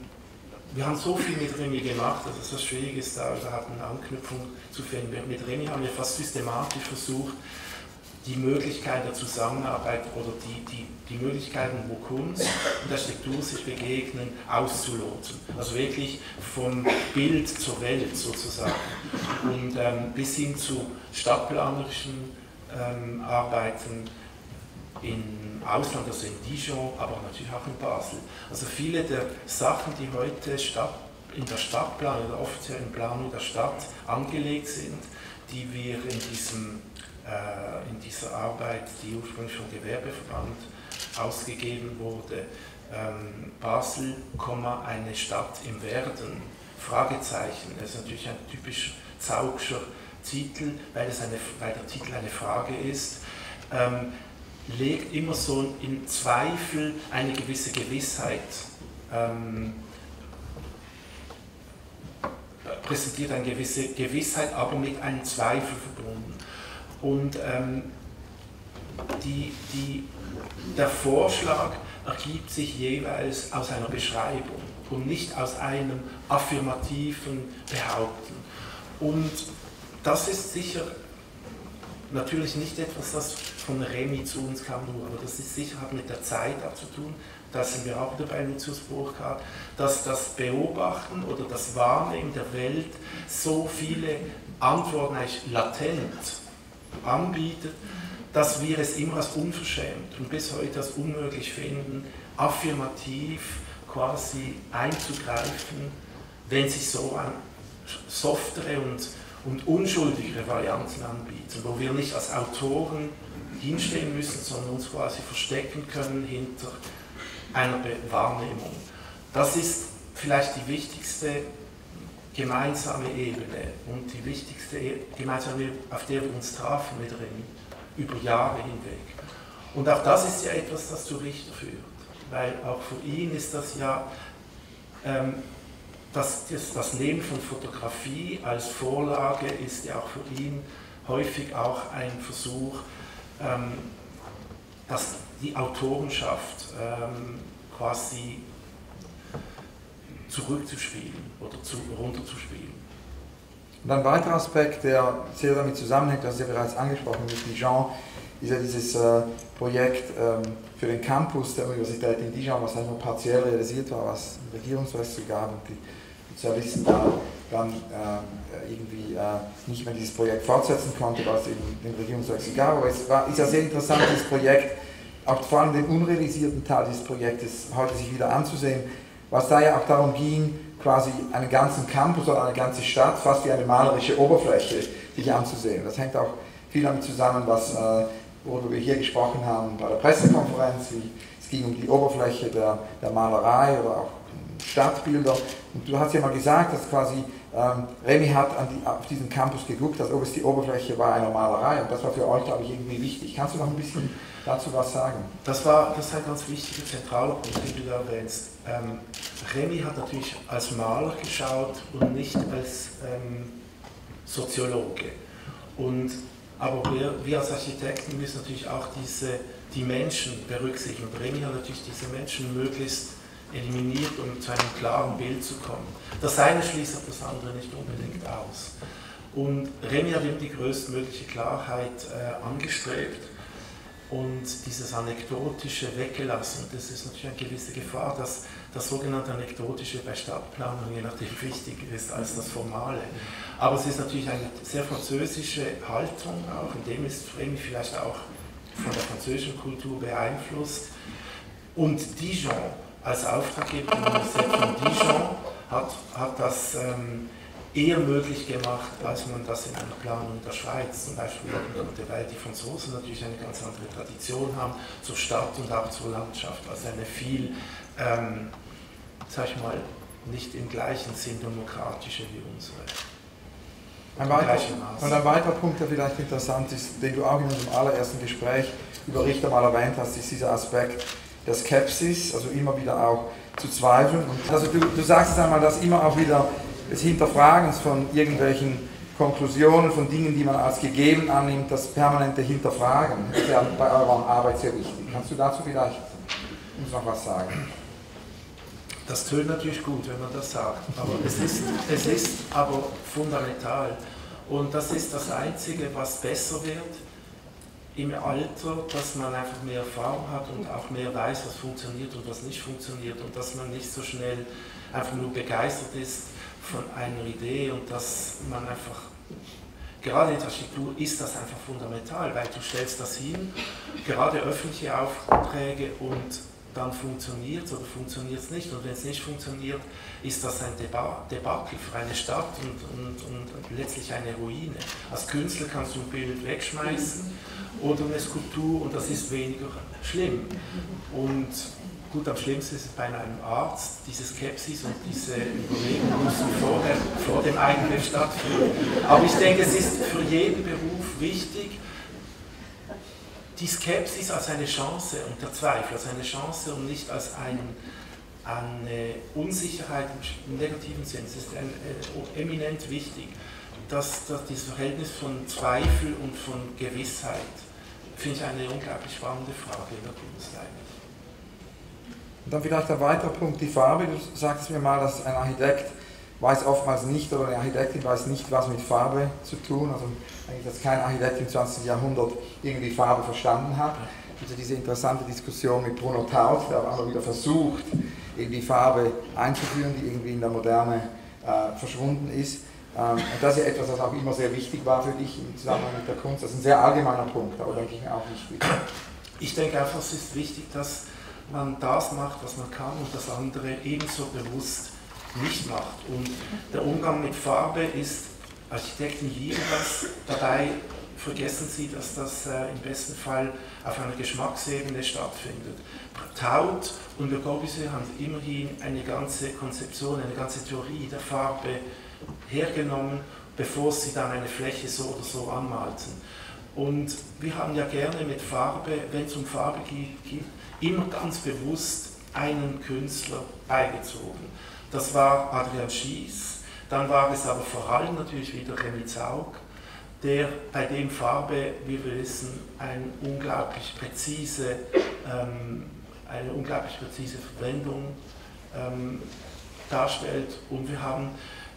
wir haben so viel mit Rémy gemacht, dass es das schwierig ist, da überhaupt eine Anknüpfung zu finden. Mit Rémy haben wir fast systematisch versucht, die Möglichkeit der Zusammenarbeit oder die, die, die Möglichkeiten, wo Kunst und Architektur sich begegnen, auszuloten. Also wirklich vom Bild zur Welt sozusagen. Und ähm, bis hin zu stadtplanerischen ähm, Arbeiten im Ausland, also in Dijon, aber natürlich auch in Basel. Also viele der Sachen, die heute Stadt, in der Stadtplanung oder offiziellen Planung der Stadt angelegt sind, die wir in diesem in dieser Arbeit, die ursprünglich vom Gewerbeverband ausgegeben wurde, ähm, Basel, eine Stadt im Werden, Fragezeichen. Das ist natürlich ein typisch zaugscher Titel, weil, es eine, weil der Titel eine Frage ist, ähm, legt immer so in Zweifel eine gewisse Gewissheit, ähm, präsentiert eine gewisse Gewissheit, aber mit einem Zweifel verbunden. Und ähm, die, die, der Vorschlag ergibt sich jeweils aus einer Beschreibung und nicht aus einem affirmativen Behaupten. Und das ist sicher natürlich nicht etwas, das von Rémy zu uns kam, nur, aber das ist sicher hat mit der Zeit auch zu tun. Da sind wir auch dabei, Lucius Burckhardt, dass das Beobachten oder das Wahrnehmen der Welt so viele Antworten eigentlich latent anbietet, dass wir es immer als unverschämt und bis heute als unmöglich finden, affirmativ quasi einzugreifen, wenn sich so an softere und, und unschuldigere Varianten anbieten, wo wir nicht als Autoren hinstehen müssen, sondern uns quasi verstecken können hinter einer Wahrnehmung. Das ist vielleicht die wichtigste gemeinsame Ebene und die wichtigste gemeinsame Ebene, auf der wir uns trafen mit Rémy, über Jahre hinweg. Und auch das ist ja etwas, das zu Richter führt, weil auch für ihn ist das ja ähm, das, das, das Nehmen von Fotografie als Vorlage ist ja auch für ihn häufig auch ein Versuch, ähm, dass die Autorenschaft ähm, quasi zurückzuspielen oder zu, runterzuspielen. Und ein weiterer Aspekt, der sehr damit zusammenhängt, das ist ja bereits angesprochen mit Dijon, ist ja dieses äh, Projekt ähm, für den Campus der Universität in Dijon, was einfach partiell realisiert war, was ein Regierungswechsel gab und die Sozialisten da dann äh, irgendwie äh, nicht mehr dieses Projekt fortsetzen konnten, weil es eben den Regierungswechsel gab. Aber es war, ist ja sehr interessant, dieses Projekt, auch vor allem den unrealisierten Teil dieses Projektes heute sich wieder anzusehen, was da ja auch darum ging, quasi einen ganzen Campus oder eine ganze Stadt fast wie eine malerische Oberfläche sich anzusehen. Das hängt auch viel damit zusammen, was, äh, worüber wir hier gesprochen haben bei der Pressekonferenz, wie es ging um die Oberfläche der, der Malerei oder auch Stadtbilder. Und du hast ja mal gesagt, dass quasi ähm, Rémy hat an die, auf diesen Campus geguckt, als ob es die Oberfläche war einer Malerei. Und das war für euch, glaube ich, irgendwie wichtig. Kannst du noch ein bisschen dazu was sagen? Das war das ist ein ganz wichtiger zentraler Punkt, den du da erwähnst. Ähm, Rémy hat natürlich als Maler geschaut und nicht als ähm, Soziologe. Und, aber wir, wir als Architekten müssen natürlich auch diese, die Menschen berücksichtigen. Und Rémy hat natürlich diese Menschen möglichst eliminiert, um zu einem klaren Bild zu kommen. Das eine schließt das andere nicht unbedingt aus. Und Rémy hat ihm die größtmögliche Klarheit äh, angestrebt. Und dieses Anekdotische weggelassen, das ist natürlich eine gewisse Gefahr, dass das sogenannte Anekdotische bei Stadtplanung je nachdem wichtiger ist als das Formale. Aber es ist natürlich eine sehr französische Haltung auch, in dem ist Rémy vielleicht auch von der französischen Kultur beeinflusst. Und Dijon als Auftraggeber im Museum von Dijon hat, hat das ähm, eher möglich gemacht, als man das in einer Planung der Schweiz zum Beispiel machen konnte, weil die Franzosen natürlich eine ganz andere Tradition haben zur Stadt und auch zur Landschaft, also eine viel, ähm, sag ich mal, nicht im gleichen Sinn demokratische wie unsere. Ein weiter, und ein weiterer Punkt, der vielleicht interessant ist, den du auch in unserem allerersten Gespräch über Richter mal erwähnt hast, ist dieser Aspekt der Skepsis, also immer wieder auch zu zweifeln. Und also du, du sagst es einmal, dass immer auch wieder des Hinterfragens von irgendwelchen Konklusionen, von Dingen, die man als gegeben annimmt, das permanente Hinterfragen ist ja bei eurer Arbeit sehr wichtig. Kannst du dazu vielleicht uns noch was sagen? Das tönt natürlich gut, wenn man das sagt, aber es ist, es ist aber fundamental. Und das ist das Einzige, was besser wird im Alter, dass man einfach mehr Erfahrung hat und auch mehr weiß, was funktioniert und was nicht funktioniert und dass man nicht so schnell einfach nur begeistert ist von einer Idee und dass man einfach, gerade in der Architektur ist das einfach fundamental, weil du stellst das hin, gerade öffentliche Aufträge und dann funktioniert es oder funktioniert es nicht. Und wenn es nicht funktioniert, ist das ein Debakel für eine Stadt und, und, und letztlich eine Ruine. Als Künstler kannst du ein Bild wegschmeißen oder eine Skulptur und das ist weniger schlimm. Und gut, am schlimmsten ist es bei einem Arzt, diese Skepsis und diese Überlegung müssen vor, der, vor dem Eingriff stattfinden. Aber ich denke, es ist für jeden Beruf wichtig, die Skepsis als eine Chance und der Zweifel als eine Chance und nicht als einen, eine Unsicherheit im negativen Sinn. Es ist ein, äh, eminent wichtig, dass, dass dieses Verhältnis von Zweifel und von Gewissheit, finde ich eine unglaublich spannende Frage in der Kunst eigentlich. Und dann vielleicht ein weiterer Punkt, die Farbe. Du sagtest mir mal, dass ein Architekt weiß oftmals nicht, oder eine Architektin weiß nicht, was mit Farbe zu tun, also eigentlich, dass kein Architekt im zwanzigsten Jahrhundert irgendwie Farbe verstanden hat. Also diese interessante Diskussion mit Bruno Taut, der aber wieder versucht, irgendwie Farbe einzuführen, die irgendwie in der Moderne äh, verschwunden ist. Ähm, und das ist ja etwas, was auch immer sehr wichtig war für dich im Zusammenhang mit der Kunst. Das ist ein sehr allgemeiner Punkt, aber denke ich mir auch wichtig. Ich denke einfach, es ist wichtig, dass man das macht, was man kann und das andere ebenso bewusst nicht macht. Und der Umgang mit Farbe ist, Architekten lieben das, dabei vergessen sie, dass das äh, im besten Fall auf einer Geschmacksebene stattfindet. Taut und Le Corbusier haben immerhin eine ganze Konzeption, eine ganze Theorie der Farbe hergenommen, bevor sie dann eine Fläche so oder so anmalten. Und wir haben ja gerne mit Farbe, wenn es um Farbe geht, immer ganz bewusst einen Künstler beigezogen. Das war Adrian Schiess, dann war es aber vor allem natürlich wieder Rémy Zaugg, der bei dem Farbe, wie wir wissen, eine unglaublich präzise, ähm, eine unglaublich präzise Verwendung ähm, darstellt. Und wir haben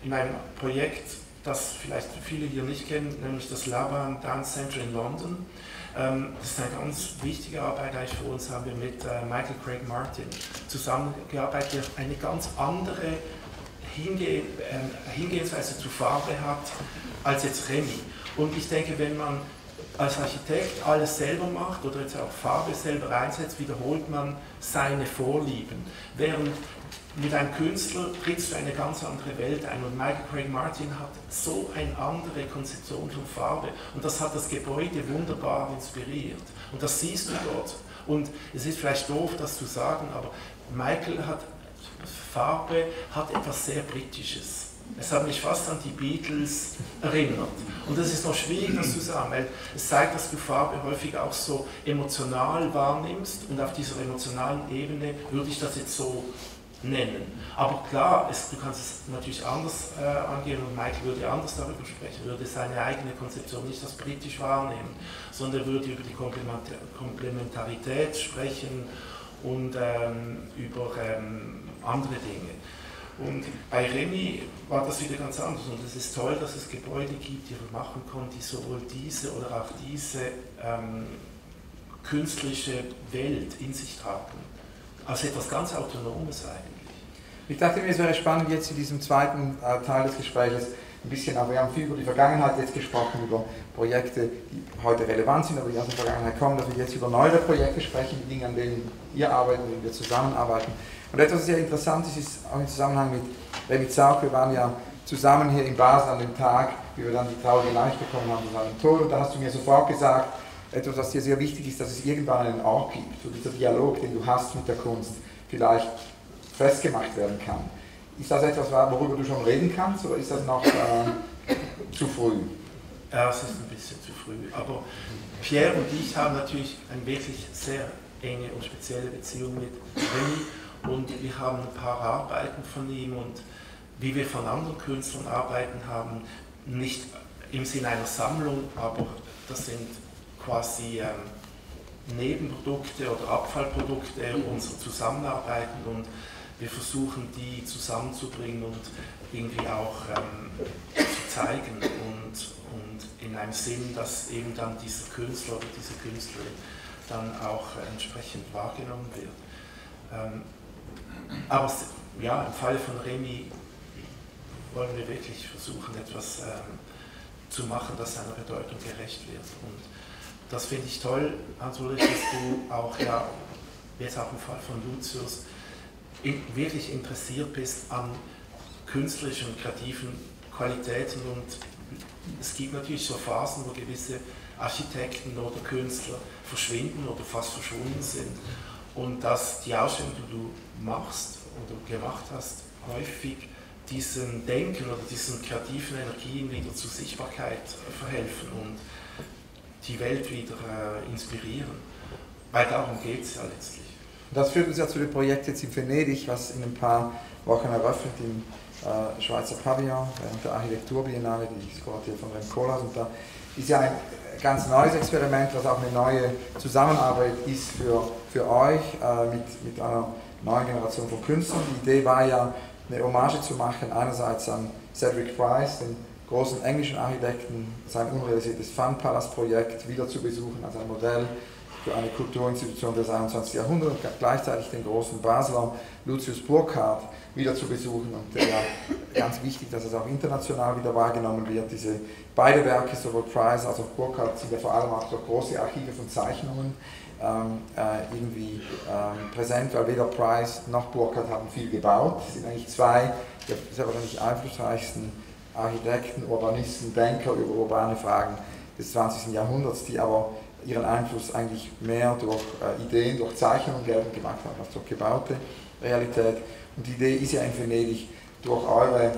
in einem Projekt, das vielleicht viele hier nicht kennen, nämlich das Laban Dance Centre in London. Das ist eine ganz wichtige Arbeit eigentlich für uns, haben wir mit Michael Craig Martin zusammengearbeitet, der eine ganz andere Hinge Hingehensweise zu Farbe hat als jetzt Rémy. Und ich denke, wenn man als Architekt alles selber macht oder jetzt auch Farbe selber einsetzt, wiederholt man seine Vorlieben. Während mit einem Künstler trittst du eine ganz andere Welt ein und Michael Craig Martin hat so eine andere Konzeption von Farbe und das hat das Gebäude wunderbar inspiriert und das siehst du dort. Und es ist vielleicht doof, das zu sagen, aber Michael hat, Farbe hat etwas sehr Britisches. Es hat mich fast an die Beatles erinnert. Und das ist noch schwierig, das zu sagen, weil es zeigt, dass du Farbe häufig auch so emotional wahrnimmst und auf dieser emotionalen Ebene würde ich das jetzt so nennen. Aber klar, es, du kannst es natürlich anders äh, angehen und Michael würde anders darüber sprechen, würde seine eigene Konzeption nicht als britisch wahrnehmen, sondern würde über die Komplementarität sprechen und ähm, über ähm, andere Dinge. Und bei Rémy war das wieder ganz anders und es ist toll, dass es Gebäude gibt, die wir machen können, die sowohl diese oder auch diese ähm, künstliche Welt in sich tragen, als etwas ganz Autonomes eigentlich. Ich dachte mir, es wäre spannend, jetzt in diesem zweiten Teil des Gesprächs ein bisschen, aber wir haben viel über die Vergangenheit jetzt gesprochen, über Projekte, die heute relevant sind, aber die aus der Vergangenheit kommen, dass wir jetzt über neuere Projekte sprechen, die Dinge, an denen ihr arbeitet, an denen wir zusammenarbeiten. Und etwas sehr Interessantes ist auch im Zusammenhang mit Rémy Zaugg. Wir waren ja zusammen hier in Basel an dem Tag, wie wir dann die traurige Nachricht bekommen haben, das war ein Tod, und da hast du mir sofort gesagt, etwas, was dir sehr wichtig ist, dass es irgendwann einen Ort gibt, wo dieser Dialog, den du hast mit der Kunst, vielleicht festgemacht werden kann. Ist das etwas, worüber du schon reden kannst, oder ist das noch äh, zu früh? Ja, es ist ein bisschen zu früh, aber Pierre und ich haben natürlich eine wirklich sehr enge und spezielle Beziehung mit Rémy, und wir haben ein paar Arbeiten von ihm, und wie wir von anderen Künstlern arbeiten haben, nicht im Sinne einer Sammlung, aber das sind quasi ähm, Nebenprodukte oder Abfallprodukte unserer Zusammenarbeiten, und wir versuchen, die zusammenzubringen und irgendwie auch ähm, zu zeigen, und, und in einem Sinn, dass eben dann dieser Künstler oder diese Künstlerin dann auch entsprechend wahrgenommen wird. Ähm, aber ja, im Fall von Rémy wollen wir wirklich versuchen, etwas ähm, zu machen, das seiner Bedeutung gerecht wird. Und das finde ich toll, Hans-Ulrich, dass du auch, ja, jetzt auch im Fall von Lucius, In, wirklich interessiert bist an künstlerischen und kreativen Qualitäten, und es gibt natürlich so Phasen, wo gewisse Architekten oder Künstler verschwinden oder fast verschwunden sind, und dass die Ausstellung, die du machst oder gemacht hast, häufig diesem Denken oder diesen kreativen Energien wieder zur Sichtbarkeit verhelfen und die Welt wieder äh, inspirieren, weil darum geht es ja letztlich. Das führt uns ja zu dem Projekt jetzt in Venedig, was in ein paar Wochen eröffnet im äh, Schweizer Pavillon, während der Architekturbiennale, die ich gerade hier von Ricola. Und da ist ja ein ganz neues Experiment, was auch eine neue Zusammenarbeit ist für, für euch äh, mit, mit einer neuen Generation von Künstlern. Die Idee war ja, eine Hommage zu machen, einerseits an Cedric Price, den großen englischen Architekten, sein unrealisiertes Fun Palace-Projekt wieder zu besuchen als ein Modell für eine Kulturinstitution des einundzwanzigsten Jahrhunderts, und gleichzeitig den großen Basler Lucius Burckhardt wieder zu besuchen, und der, ganz wichtig, dass es auch international wieder wahrgenommen wird. Diese beide Werke, sowohl Price als auch Burckhardt, sind ja vor allem auch durch große Archive von Zeichnungen ähm, äh, irgendwie ähm, präsent, weil weder Price noch Burckhardt haben viel gebaut. Das sind eigentlich zwei der sehr wahrscheinlich einflussreichsten Architekten, Urbanisten, Denker über urbane Fragen des zwanzigsten Jahrhunderts, die aber ihren Einfluss eigentlich mehr durch äh, Ideen, durch Zeichnungen geltend gemacht haben, als durch gebaute Realität. Und die Idee ist ja in Venedig durch eure äh,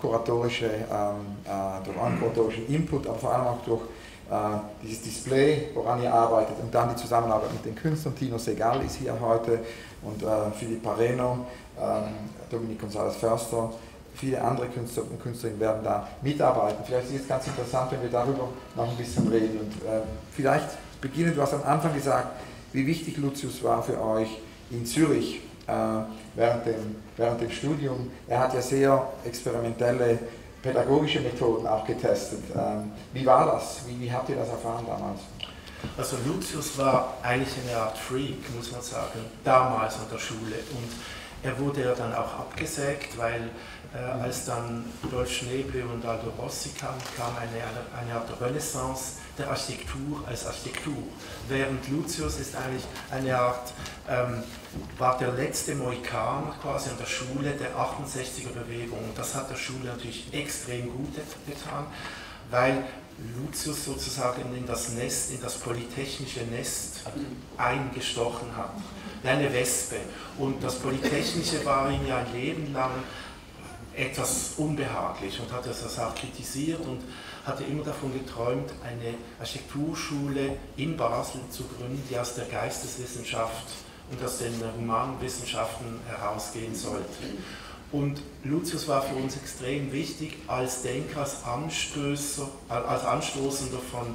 kuratorische, ähm, äh, durch euren kuratorischen Input, aber vor allem auch durch äh, dieses Display, woran ihr arbeitet, und dann die Zusammenarbeit mit den Künstlern. Tino Sehgal ist hier heute, und äh, Philipp Pareno, äh, Dominik González-Förster, viele andere Künstler und Künstlerinnen werden da mitarbeiten. Vielleicht ist es ganz interessant, wenn wir darüber noch ein bisschen reden. Und äh, vielleicht beginnen, du hast am Anfang gesagt, wie wichtig Lucius war für euch in Zürich äh, während, dem, während dem Studium. Er hat ja sehr experimentelle pädagogische Methoden auch getestet. Ähm, wie war das? Wie, wie habt ihr das erfahren damals? Also Lucius war eigentlich eine Art Freak, muss man sagen, damals an der Schule. Und er wurde ja dann auch abgesägt, weil Äh, als dann Dolf Schneeble und Aldo Rossi kamen, kam eine, eine Art Renaissance der Architektur als Architektur. Während Lucius ist eigentlich eine Art, ähm, war der letzte Mohikaner quasi an der Schule der achtundsechziger-Bewegung. Und das hat der Schule natürlich extrem gut getan, weil Lucius sozusagen in das Nest, in das polytechnische Nest eingestochen hat. Eine Wespe. Und das Polytechnische war ihm ja ein Leben lang etwas unbehaglich, und hat das auch kritisiert und hatte immer davon geträumt, eine Architekturschule in Basel zu gründen, die aus der Geisteswissenschaft und aus den humanen Wissenschaften herausgehen sollte. Und Lucius war für uns extrem wichtig als Denker, als, Anstößer, als Anstoßender von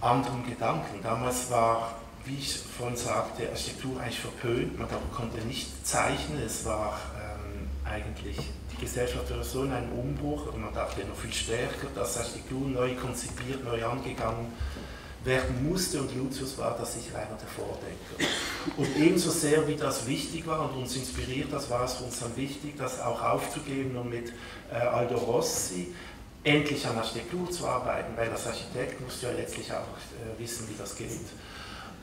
anderen Gedanken. Damals war, wie ich vorhin sagte, Architektur eigentlich verpönt, man konnte nicht zeichnen, es war eigentlich die Gesellschaft war so in einem Umbruch, und man dachte noch viel stärker, dass Architektur neu konzipiert, neu angegangen werden musste, und Lucius war da sicher einer der Vordenker. Und ebenso sehr wie das wichtig war und uns inspiriert, das war es für uns dann wichtig, das auch aufzugeben und mit äh, Aldo Rossi endlich an Architektur zu arbeiten, weil das Architekt musste ja letztlich auch äh, wissen, wie das geht.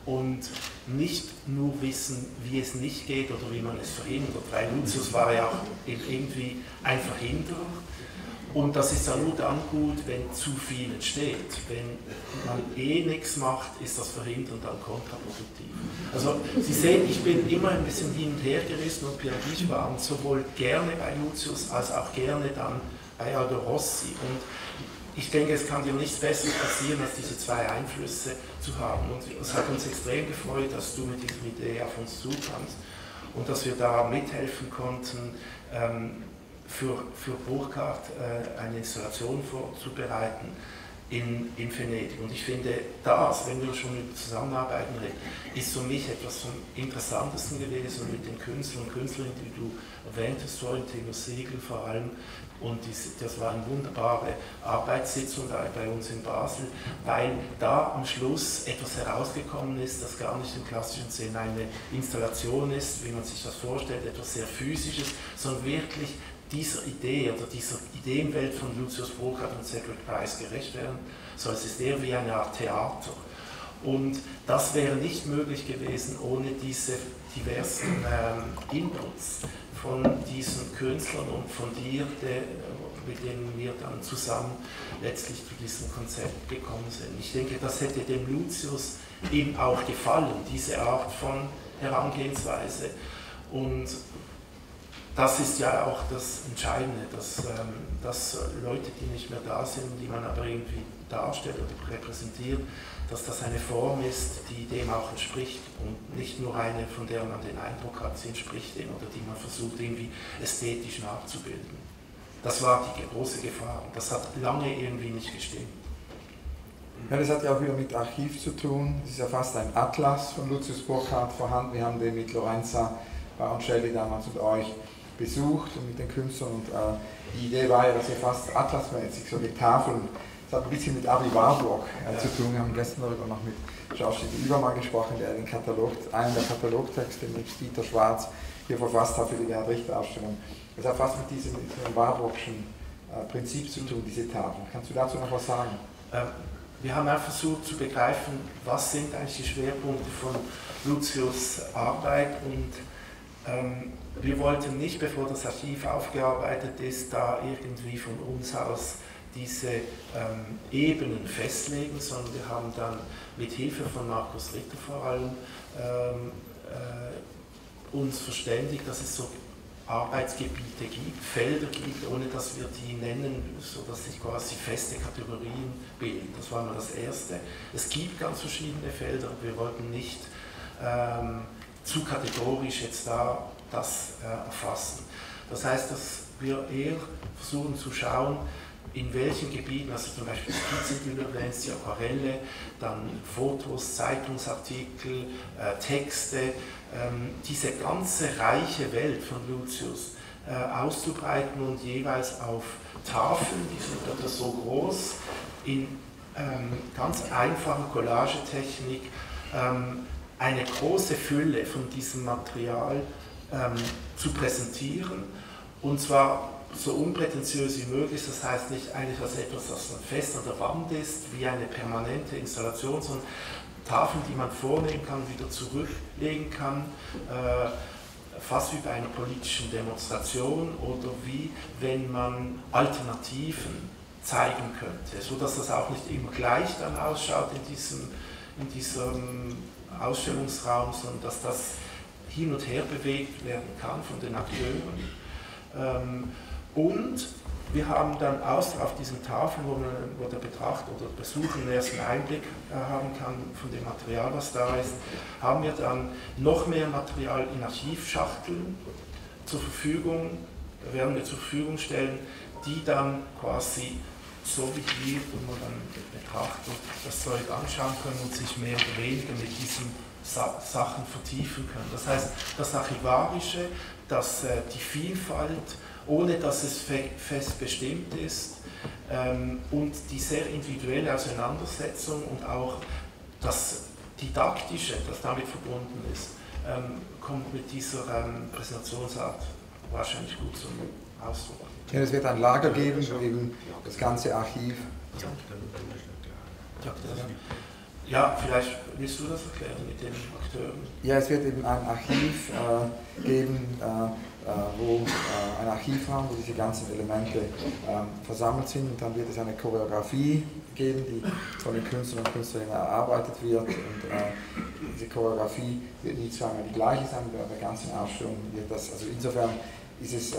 Und nicht nur wissen, wie es nicht geht oder wie man es verhindert, weil Lucius war ja auch irgendwie ein Verhinderer. Und das ist ja nur dann gut, wenn zu viel entsteht. Wenn man eh nichts macht, ist das Verhindern dann kontraproduktiv. Also Sie sehen, ich bin immer ein bisschen hin und her gerissen, und Pierre und ich waren sowohl gerne bei Lucius als auch gerne dann bei Aldo Rossi. Und ich denke, es kann dir nichts Besseres passieren, als diese zwei Einflüsse zu haben. Und es hat uns extrem gefreut, dass du mit dieser Idee auf uns zukamst und dass wir da mithelfen konnten, ähm, Für, für Burckhardt äh, eine Installation vorzubereiten in, in Venedig. Und ich finde, das, wenn wir schon über Zusammenarbeiten reden, ist für mich etwas vom Interessantesten gewesen, mit den Künstlern und Künstlerinnen, die du erwähnt hast, vorhin Tino Sehgal vor allem. Und dies, das war eine wunderbare Arbeitssitzung da bei uns in Basel, weil da am Schluss etwas herausgekommen ist, das gar nicht im klassischen Sinn eine Installation ist, wie man sich das vorstellt, etwas sehr Physisches, sondern wirklich dieser Idee oder dieser Ideenwelt von Lucius Burckhardt und Cedric Price gerecht werden soll. Es ist eher wie eine Art Theater. Und das wäre nicht möglich gewesen ohne diese diversen ähm, Inputs von diesen Künstlern und von dir, der, mit denen wir dann zusammen letztlich zu diesem Konzept gekommen sind. Ich denke, das hätte dem Lucius eben auch gefallen, diese Art von Herangehensweise. Und das ist ja auch das Entscheidende, dass, ähm, dass Leute, die nicht mehr da sind, die man aber irgendwie darstellt oder repräsentiert, dass das eine Form ist, die dem auch entspricht und nicht nur eine, von der man den Eindruck hat, sie entspricht dem oder die man versucht, irgendwie ästhetisch nachzubilden. Das war die große Gefahr und das hat lange irgendwie nicht gestimmt. Ja, das hat ja auch wieder mit Archiv zu tun. Es ist ja fast ein Atlas von Lucius Burckhardt vorhanden. Wir haben den mit Lorenza und Shelley damals und euch besucht und mit den Künstlern, und äh, die Idee war ja, dass wir fast atlasmäßig so mit Tafeln, das hat ein bisschen mit Abi Warburg äh, zu tun. Wir haben gestern darüber noch mit Schauspieler Übermann gesprochen, der den Katalog, einen der Katalogtexte mit Dieter Schwarz hier verfasst hat für die Gerhard Richter Ausstellung. Das hat fast mit diesem, mit diesem Warburgschen äh, Prinzip zu tun, diese Tafeln. Kannst du dazu noch was sagen? Ähm, wir haben auch versucht zu begreifen, was sind eigentlich die Schwerpunkte von Lucius Arbeit, und ähm, wir wollten nicht, bevor das Archiv aufgearbeitet ist, da irgendwie von uns aus diese ähm, Ebenen festlegen, sondern wir haben dann mit Hilfe von Markus Ritter vor allem ähm, äh, uns verständigt, dass es so Arbeitsgebiete gibt, Felder gibt, ohne dass wir die nennen, sodass sich quasi feste Kategorien bilden. Das war mal das Erste. Es gibt ganz verschiedene Felder, und wir wollten nicht ähm, zu kategorisch jetzt da das äh, erfassen. Das heißt, dass wir eher versuchen zu schauen, in welchen Gebieten, also zum Beispiel Skizzen, die du erwähnst, die Aquarelle, dann Fotos, Zeitungsartikel, äh, Texte, ähm, diese ganze reiche Welt von Lucius äh, auszubreiten und jeweils auf Tafeln, die sind das so groß, in ähm, ganz einfacher Collagetechnik ähm, eine große Fülle von diesem Material Ähm, zu präsentieren, und zwar so unprätentiös wie möglich. Das heißt nicht eigentlich als etwas, das fest an der Wand ist, wie eine permanente Installation, sondern Tafeln, die man vornehmen kann, wieder zurücklegen kann, äh, fast wie bei einer politischen Demonstration oder wie wenn man Alternativen zeigen könnte, sodass das auch nicht immer gleich dann ausschaut in diesem, in diesem Ausstellungsraum, sondern dass das hin und her bewegt werden kann von den Akteuren. Und wir haben dann aus, auf diesen Tafeln, wo, wo der Betrachter oder Besucher einen ersten Einblick haben kann von dem Material, was da ist, haben wir dann noch mehr Material in Archivschachteln zur Verfügung, werden wir zur Verfügung stellen, die dann quasi so wie hier, wo man dann betrachtet, das Zeug anschauen können und sich mehr oder weniger mit diesem Sachen vertiefen können. Das heißt, das Archivarische, dass äh, die Vielfalt, ohne dass es fe fest bestimmt ist, ähm, und die sehr individuelle Auseinandersetzung und auch das Didaktische, das damit verbunden ist, ähm, kommt mit dieser ähm, Präsentationsart wahrscheinlich gut zum Ausdruck. Ja, es wird ein Lager geben, wo eben das ganze Archiv. Ja. Ja, ja, vielleicht willst du das erklären mit den Akteuren? Ja, es wird eben ein Archiv äh, geben, äh, wo äh, ein Archivraum, wo diese ganzen Elemente äh, versammelt sind, und dann wird es eine Choreografie geben, die von den Künstlern und Künstlerinnen erarbeitet wird, und äh, diese Choreografie wird nicht zweimal die gleiche sein, bei der ganzen Ausstellung wird das, also insofern ist es, äh,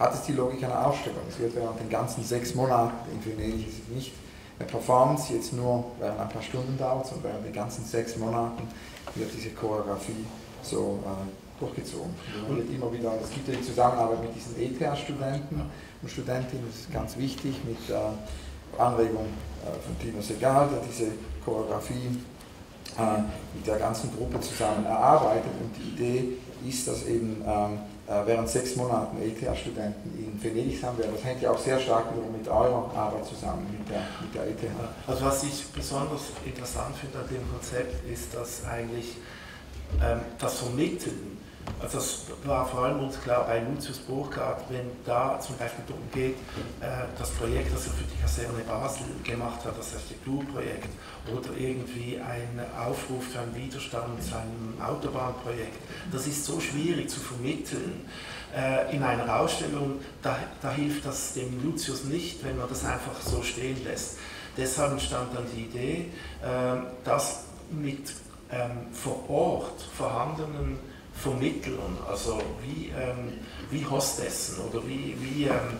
hat es die Logik einer Ausstellung. Es wird während den ganzen sechs Monaten in Venedig ist es nicht eine Performance, jetzt nur während ein paar Stunden dauert, sondern während den ganzen sechs Monaten wird diese Choreografie so äh, durchgezogen. Und wird immer wieder, es gibt ja die Zusammenarbeit mit diesen E T H-Studenten und Studentinnen, das ist ganz wichtig, mit äh, Anregung äh, von Tino Sehgal, der diese Choreografie äh, mit der ganzen Gruppe zusammen erarbeitet. Und die Idee ist, dass eben ähm, während sechs Monaten E T H-Studenten in Venedig sein werden. Das hängt ja auch sehr stark mit eurer Arbeit zusammen, mit der, mit der E T H. Also was ich besonders interessant finde an dem Konzept ist, dass eigentlich ähm, das Vermitteln, also das war vor allem uns klar bei Lucius Burckhardt, wenn da zum Beispiel darum geht, äh, das Projekt, das er für die Kaserne Basel gemacht hat, das Architekturprojekt, oder irgendwie ein Aufruf zu einem Widerstand, zu einem Autobahnprojekt, das ist so schwierig zu vermitteln äh, in einer Ausstellung, da, da hilft das dem Lucius nicht, wenn man das einfach so stehen lässt. Deshalb entstand dann die Idee, äh, dass mit ähm, vor Ort vorhandenen Vermitteln, also wie, ähm, wie Hostessen oder wie, wie, ähm,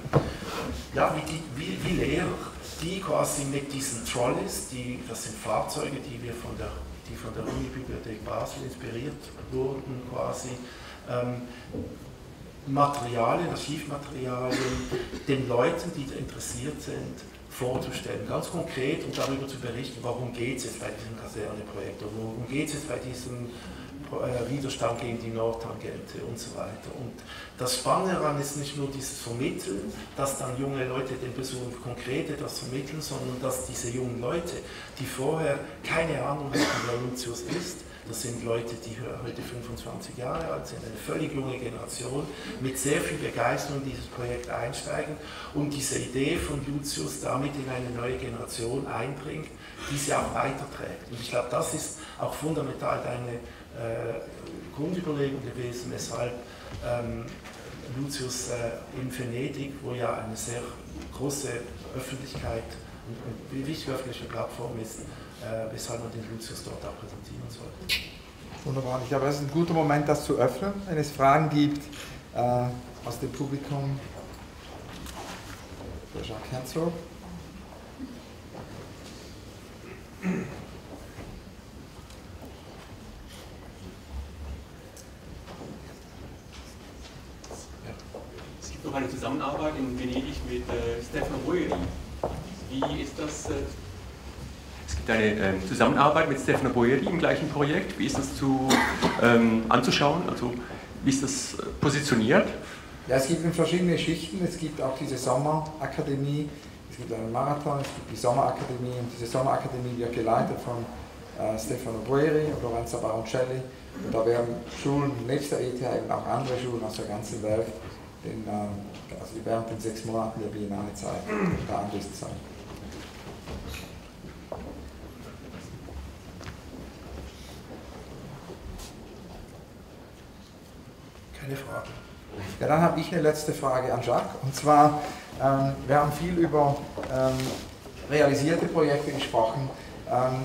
ja, wie, wie, wie Lehrer, die quasi mit diesen Trolleys, die, das sind Fahrzeuge, die wir von der, die von der Unibibliothek Basel inspiriert wurden, quasi ähm, Materialien, Archivmaterialien den Leuten, die interessiert sind, vorzustellen, ganz konkret, und darüber zu berichten, warum geht es jetzt bei diesem Kaserneprojekt oder worum geht es jetzt bei diesem Widerstand gegen die Nordtangente und so weiter. Und das Spannende daran ist nicht nur dieses Vermitteln, dass dann junge Leute den Besuchern konkret etwas vermitteln, sondern dass diese jungen Leute, die vorher keine Ahnung hatten, wer Lucius ist, das sind Leute, die heute fünfundzwanzig Jahre alt sind, eine völlig junge Generation, mit sehr viel Begeisterung in dieses Projekt einsteigen und diese Idee von Lucius damit in eine neue Generation einbringt, die sie auch weiterträgt. Und ich glaube, das ist auch fundamental deine Grundüberlegung gewesen, weshalb ähm, Lucius äh, in Venedig, wo ja eine sehr große Öffentlichkeit, eine wichtige öffentliche Plattform ist, äh, weshalb man den Lucius dort auch präsentieren sollte. Wunderbar, ich glaube, es ist ein guter Moment, das zu öffnen, wenn es Fragen gibt äh, aus dem Publikum. Der Jacques Herzog. Noch eine Zusammenarbeit in Venedig mit äh, Stefano Boeri. Wie ist das? Äh es gibt eine äh, Zusammenarbeit mit Stefano Boeri im gleichen Projekt. Wie ist das zu, ähm, anzuschauen? Also, wie ist das äh, positioniert? Ja, es gibt verschiedene Schichten. Es gibt auch diese Sommerakademie, es gibt einen Marathon, es gibt die Sommerakademie. Und diese Sommerakademie wird geleitet von äh, Stefano Boeri und Lorenzo Baroncelli. Und da werden Schulen, nebst der E T H eben auch andere Schulen aus der ganzen Welt, In, also während den sechs Monaten der Biennale Zeit, der Anwesenzeit. Keine Frage. Ja, dann habe ich eine letzte Frage an Jacques. Und zwar, ähm, wir haben viel über ähm, realisierte Projekte gesprochen. Ähm,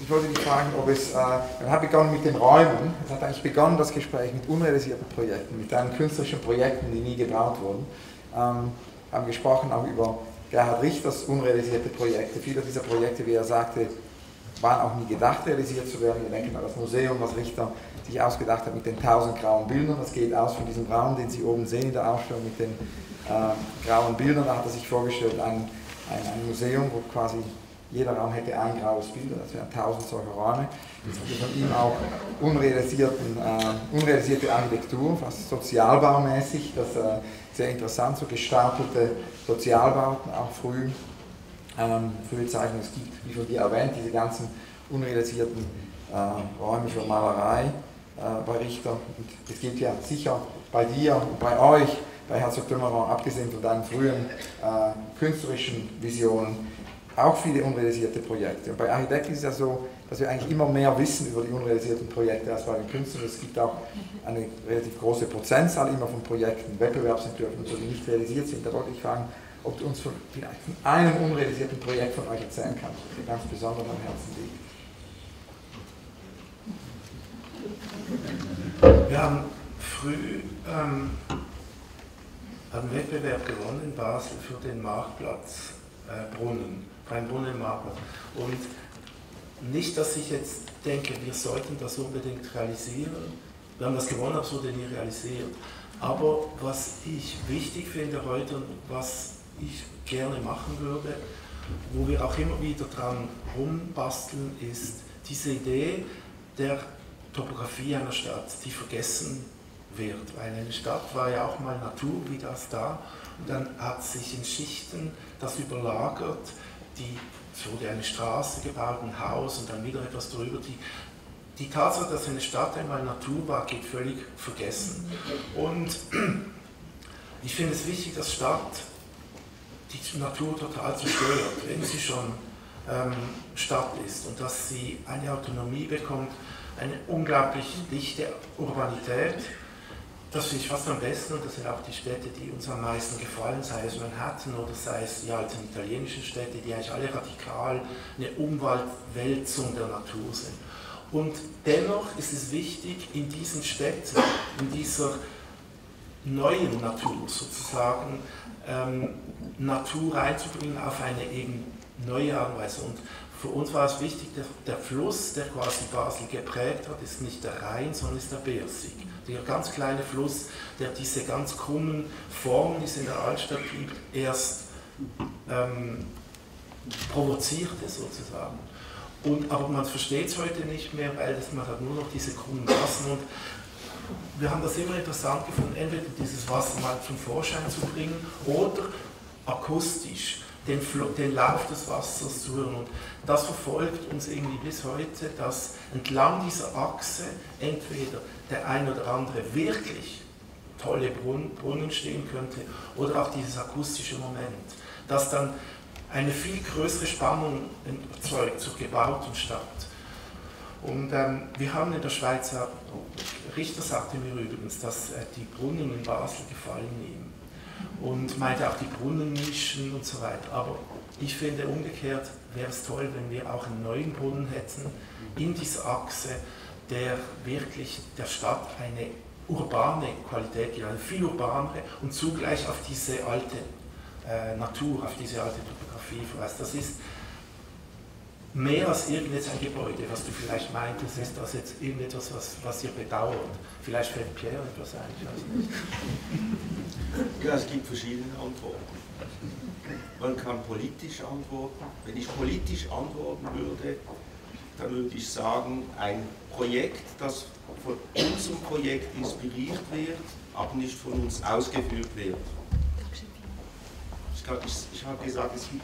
Ich wollte dich fragen, ob es, äh, man hat begonnen mit den Räumen, es hat eigentlich begonnen das Gespräch mit unrealisierten Projekten, mit deinen künstlerischen Projekten, die nie gebaut wurden. Ähm, haben gesprochen auch über Gerhard Richters unrealisierte Projekte. Viele dieser Projekte, wie er sagte, waren auch nie gedacht, realisiert zu werden. Wir denken an das Museum, was Richter sich ausgedacht hat mit den tausend grauen Bildern. Das geht aus von diesem Raum, den Sie oben sehen in der Ausstellung mit den äh, grauen Bildern. Da hat er sich vorgestellt, ein, ein, ein Museum, wo quasi jeder Raum hätte ein graues Bild, das wären tausend solcher Räume. Es gibt von ihm auch äh, unrealisierte Architektur, fast sozialbaumäßig, das äh, sehr interessant, so gestapelte Sozialbauten, auch früh, ähm, frühe Zeichnungen. Es gibt, wie von dir erwähnt, diese ganzen unrealisierten äh, räumlicher Malerei äh, bei Richter. Und es gibt ja sicher bei dir und bei euch, bei Herzog de Meuron, abgesehen von deinen frühen äh, künstlerischen Visionen, auch viele unrealisierte Projekte. Und bei Architekten ist es ja so, dass wir eigentlich immer mehr wissen über die unrealisierten Projekte als bei den Künstlern. Es gibt auch eine relativ große Prozentzahl immer von Projekten, Wettbewerbsentwürfen, die nicht realisiert sind. Da wollte ich fragen, ob du uns von, vielleicht von einem unrealisierten Projekt von euch erzählen kannst, das ganz besonders am Herzen liegt. Wir haben früh ähm, einen Wettbewerb gewonnen in Basel für den Marktplatz äh, Brunnen, beim Brunnen im Marktplatz. Und nicht, dass ich jetzt denke, wir sollten das unbedingt realisieren. Wir haben das gewonnen, aber es wurde nie realisiert. Aber was ich wichtig finde heute und was ich gerne machen würde, wo wir auch immer wieder dran rumbasteln, ist diese Idee der Topografie einer Stadt, die vergessen wird. Weil eine Stadt war ja auch mal Natur, wie das da, und dann hat sich in Schichten das überlagert, die es wurde eine Straße gebaut, ein Haus und dann wieder etwas drüber. Die, die Tatsache, dass eine Stadt einmal Natur war, geht völlig vergessen. Und ich finde es wichtig, dass Stadt die Natur total zerstört, wenn sie schon ähm, Stadt ist. Und dass sie eine Autonomie bekommt, eine unglaublich dichte Urbanität. Das finde ich fast am besten und das sind auch die Städte, die uns am meisten gefallen, sei es Manhattan oder sei es die alten italienischen Städte, die eigentlich alle radikal eine Umwälzung der Natur sind. Und dennoch ist es wichtig, in diesen Städten, in dieser neuen Natur sozusagen, ähm, Natur reinzubringen auf eine eben neue Art und Weise. Und für uns war es wichtig, der, der Fluss, der quasi Basel geprägt hat, ist nicht der Rhein, sondern ist der Beersig. Der ganz kleine Fluss, der diese ganz krummen Formen, die es in der Altstadt gibt, erst ähm, provozierte sozusagen. Und, aber man versteht es heute nicht mehr, weil das, man hat nur noch diese krummen Gassen. Und wir haben das immer interessant gefunden, entweder dieses Wasser mal zum Vorschein zu bringen oder akustisch den, den Lauf des Wassers zu hören. Und das verfolgt uns irgendwie bis heute, dass entlang dieser Achse entweder der ein oder andere wirklich tolle Brunnen, Brunnen stehen könnte oder auch dieses akustische Moment, das dann eine viel größere Spannung erzeugt zur gebauten Stadt. Und ähm, wir haben in der Schweiz, Richter sagte mir übrigens, dass äh, die Brunnen in Basel gefallen ihm und meinte auch die Brunnennischen und so weiter. Aber ich finde umgekehrt wäre es toll, wenn wir auch einen neuen Brunnen hätten in dieser Achse, der wirklich der Stadt eine urbane Qualität gibt, eine viel urbanere und zugleich auf diese alte äh, Natur, auf diese alte Topografie verweist. Das ist mehr als irgendetwas ein Gebäude, was du vielleicht meintest, ist das jetzt irgendetwas, was, was ihr bedauert. Vielleicht fällt Pierre etwas ein, ich weiß nicht. Ja, es gibt verschiedene Antworten. Man kann politisch antworten. Wenn ich politisch antworten würde, dann würde ich sagen, ein Projekt, das von unserem Projekt inspiriert wird, aber nicht von uns ausgeführt wird. Ich, ich, ich habe gesagt, es gibt...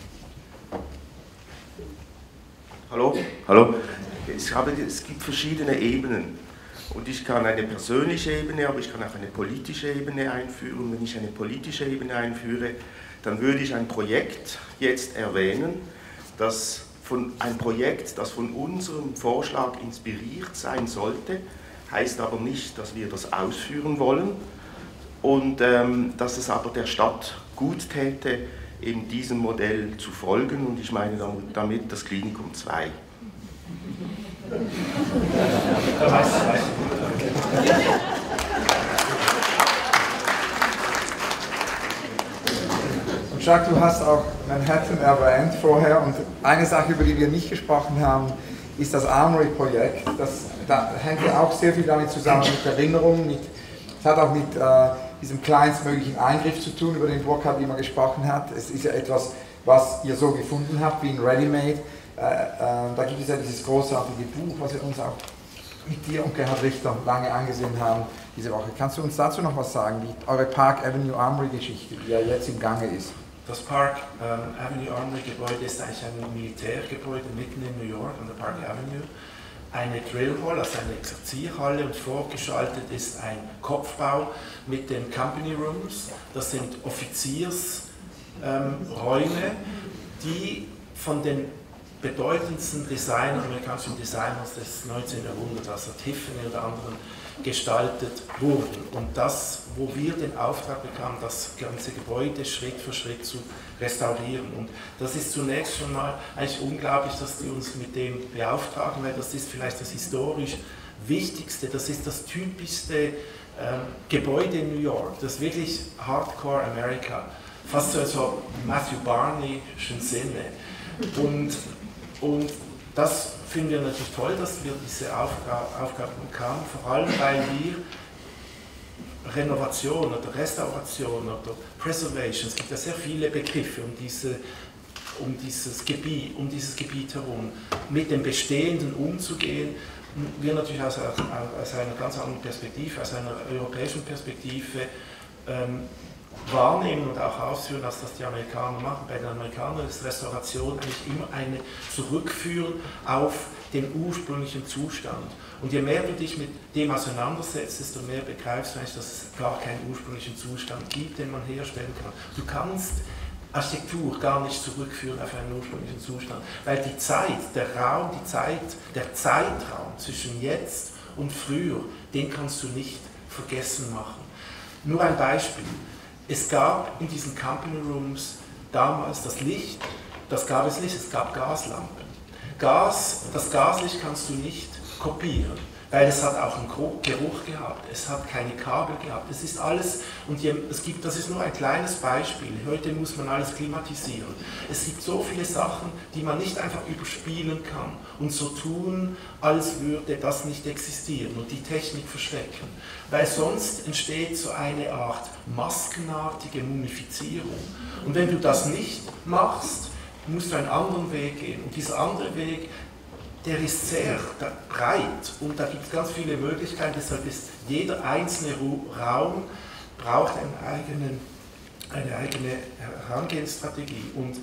Hallo? Hallo? Ich habe, es gibt verschiedene Ebenen. Und ich kann eine persönliche Ebene, aber ich kann auch eine politische Ebene einführen. Und wenn ich eine politische Ebene einführe, dann würde ich ein Projekt jetzt erwähnen, das... Von ein Projekt, das von unserem Vorschlag inspiriert sein sollte, heißt aber nicht, dass wir das ausführen wollen und ähm, dass es aber der Stadt gut täte, eben diesem Modell zu folgen und ich meine damit das Klinikum zwei. Jacques, du hast auch Manhattan erwähnt vorher und eine Sache, über die wir nicht gesprochen haben, ist das Armory-Projekt. Das da hängt ja auch sehr viel damit zusammen mit Erinnerungen, mit, es hat auch mit äh, diesem kleinstmöglichen Eingriff zu tun, über den Burckhardt immer gesprochen hat. Es ist ja etwas, was ihr so gefunden habt, wie ein Ready-Made. Äh, äh, da gibt es ja dieses großartige Buch, was wir uns auch mit dir und Gerhard Richter lange angesehen haben diese Woche. Kannst du uns dazu noch was sagen, die, eure Park Avenue Armory-Geschichte, die ja jetzt im Gange ist? Das Park ähm, Avenue Armory Gebäude ist eigentlich ein Militärgebäude mitten in New York an der Park Avenue. Eine Drill Hall, also eine Exerzierhalle, und vorgeschaltet ist ein Kopfbau mit den Company Rooms. Das sind Offiziersräume, ähm, die von den bedeutendsten Designern, amerikanischen Designers des neunzehnten Jahrhunderts, also Tiffany oder anderen, gestaltet wurden. Und das, wo wir den Auftrag bekamen, das ganze Gebäude Schritt für Schritt zu restaurieren. Und das ist zunächst schon mal eigentlich unglaublich, dass die uns mit dem beauftragen, weil das ist vielleicht das historisch Wichtigste, das ist das typischste ähm, Gebäude in New York, das ist wirklich Hardcore America, fast so also Matthew Barney'schen Sinne. Und, und das finden wir natürlich toll, dass wir diese Aufgaben bekamen, vor allem weil wir Renovation oder Restauration oder Preservation, es gibt ja sehr viele Begriffe um, diese, um, dieses, Gebiet, um dieses Gebiet herum, mit dem Bestehenden umzugehen, wir natürlich aus, aus einer ganz anderen Perspektive, aus einer europäischen Perspektive ähm, wahrnehmen und auch ausführen, dass das die Amerikaner machen. Bei den Amerikanern ist Restauration eigentlich immer eine Zurückführung auf den ursprünglichen Zustand. Und je mehr du dich mit dem auseinandersetzt, desto mehr begreifst du eigentlich, dass es gar keinen ursprünglichen Zustand gibt, den man herstellen kann. Du kannst Architektur gar nicht zurückführen auf einen ursprünglichen Zustand, weil die Zeit, der Raum, die Zeit, der Zeitraum zwischen jetzt und früher, den kannst du nicht vergessen machen. Nur ein Beispiel. Es gab in diesen Company Rooms damals das Licht, das gab es nicht, es gab Gaslampen. Gas, das Gaslicht kannst du nicht kopieren, weil es hat auch einen Geruch gehabt, es hat keine Kabel gehabt, es ist alles, und es gibt, das ist nur ein kleines Beispiel, heute muss man alles klimatisieren. Es gibt so viele Sachen, die man nicht einfach überspielen kann und so tun, als würde das nicht existieren und die Technik verstecken, weil sonst entsteht so eine Art maskenartige Mumifizierung, und wenn du das nicht machst, musst du einen anderen Weg gehen, und dieser andere Weg, der ist sehr breit und da gibt es ganz viele Möglichkeiten, deshalb ist jeder einzelne Raum braucht einen eigenen, eine eigene Herangehensstrategie, und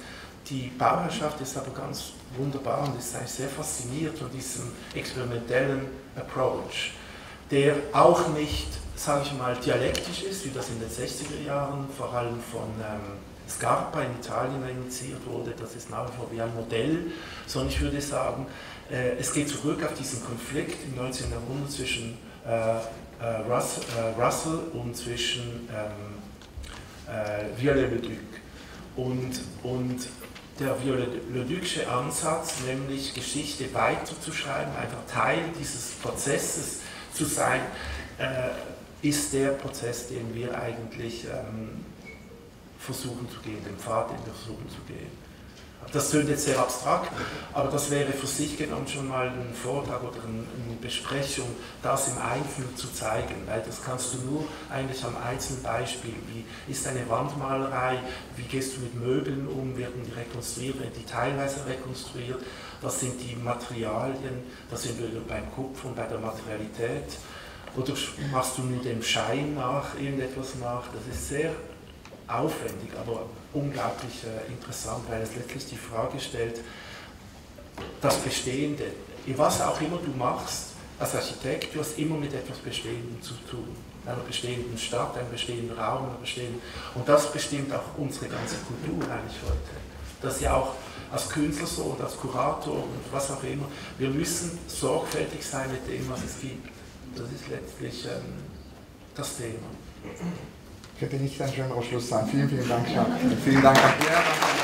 die Bauherrschaft ist aber ganz wunderbar und ist eigentlich sehr fasziniert von diesem experimentellen Approach, der auch nicht, sage ich mal, dialektisch ist, wie das in den sechziger Jahren vor allem von ähm, Scarpa in Italien initiiert wurde, das ist nach wie vor wie ein Modell, sondern ich würde sagen, äh, es geht zurück auf diesen Konflikt im neunzehnten Jahrhundert zwischen äh, äh, Russell, äh, Russell und zwischen ähm, äh, Viollet-le-Duc. Und, und der Viollet-le-Ducsche Ansatz, nämlich Geschichte weiterzuschreiben, einfach Teil dieses Prozesses zu sein, äh, ist der Prozess, den wir eigentlich ähm, versuchen zu gehen, den Pfad in versuchen zu gehen. Das tönt jetzt sehr abstrakt, aber das wäre für sich genommen schon mal ein Vortrag oder eine Besprechung, das im Einzelnen zu zeigen, weil das kannst du nur eigentlich am einzelnen Beispiel, wie ist eine Wandmalerei, wie gehst du mit Möbeln um, werden die rekonstruiert, werden die teilweise rekonstruiert, was sind die Materialien, das sind wir beim Kupfer und bei der Materialität, oder machst du nur dem Schein nach irgendetwas nach, das ist sehr aufwendig, aber unglaublich äh, interessant, weil es letztlich die Frage stellt, das Bestehende, was auch immer du machst als Architekt, du hast immer mit etwas Bestehendem zu tun, einer bestehenden Stadt, einem bestehenden Raum, einem bestehenden, und das bestimmt auch unsere ganze Kultur eigentlich heute. Das ist ja auch als Künstler so und als Kurator und was auch immer, wir müssen sorgfältig sein mit dem, was es gibt. Das ist letztlich ähm, das Thema. Könnte nicht ein schönerer Schluss sein. Vielen, vielen Dank, Jacques. Vielen Dank.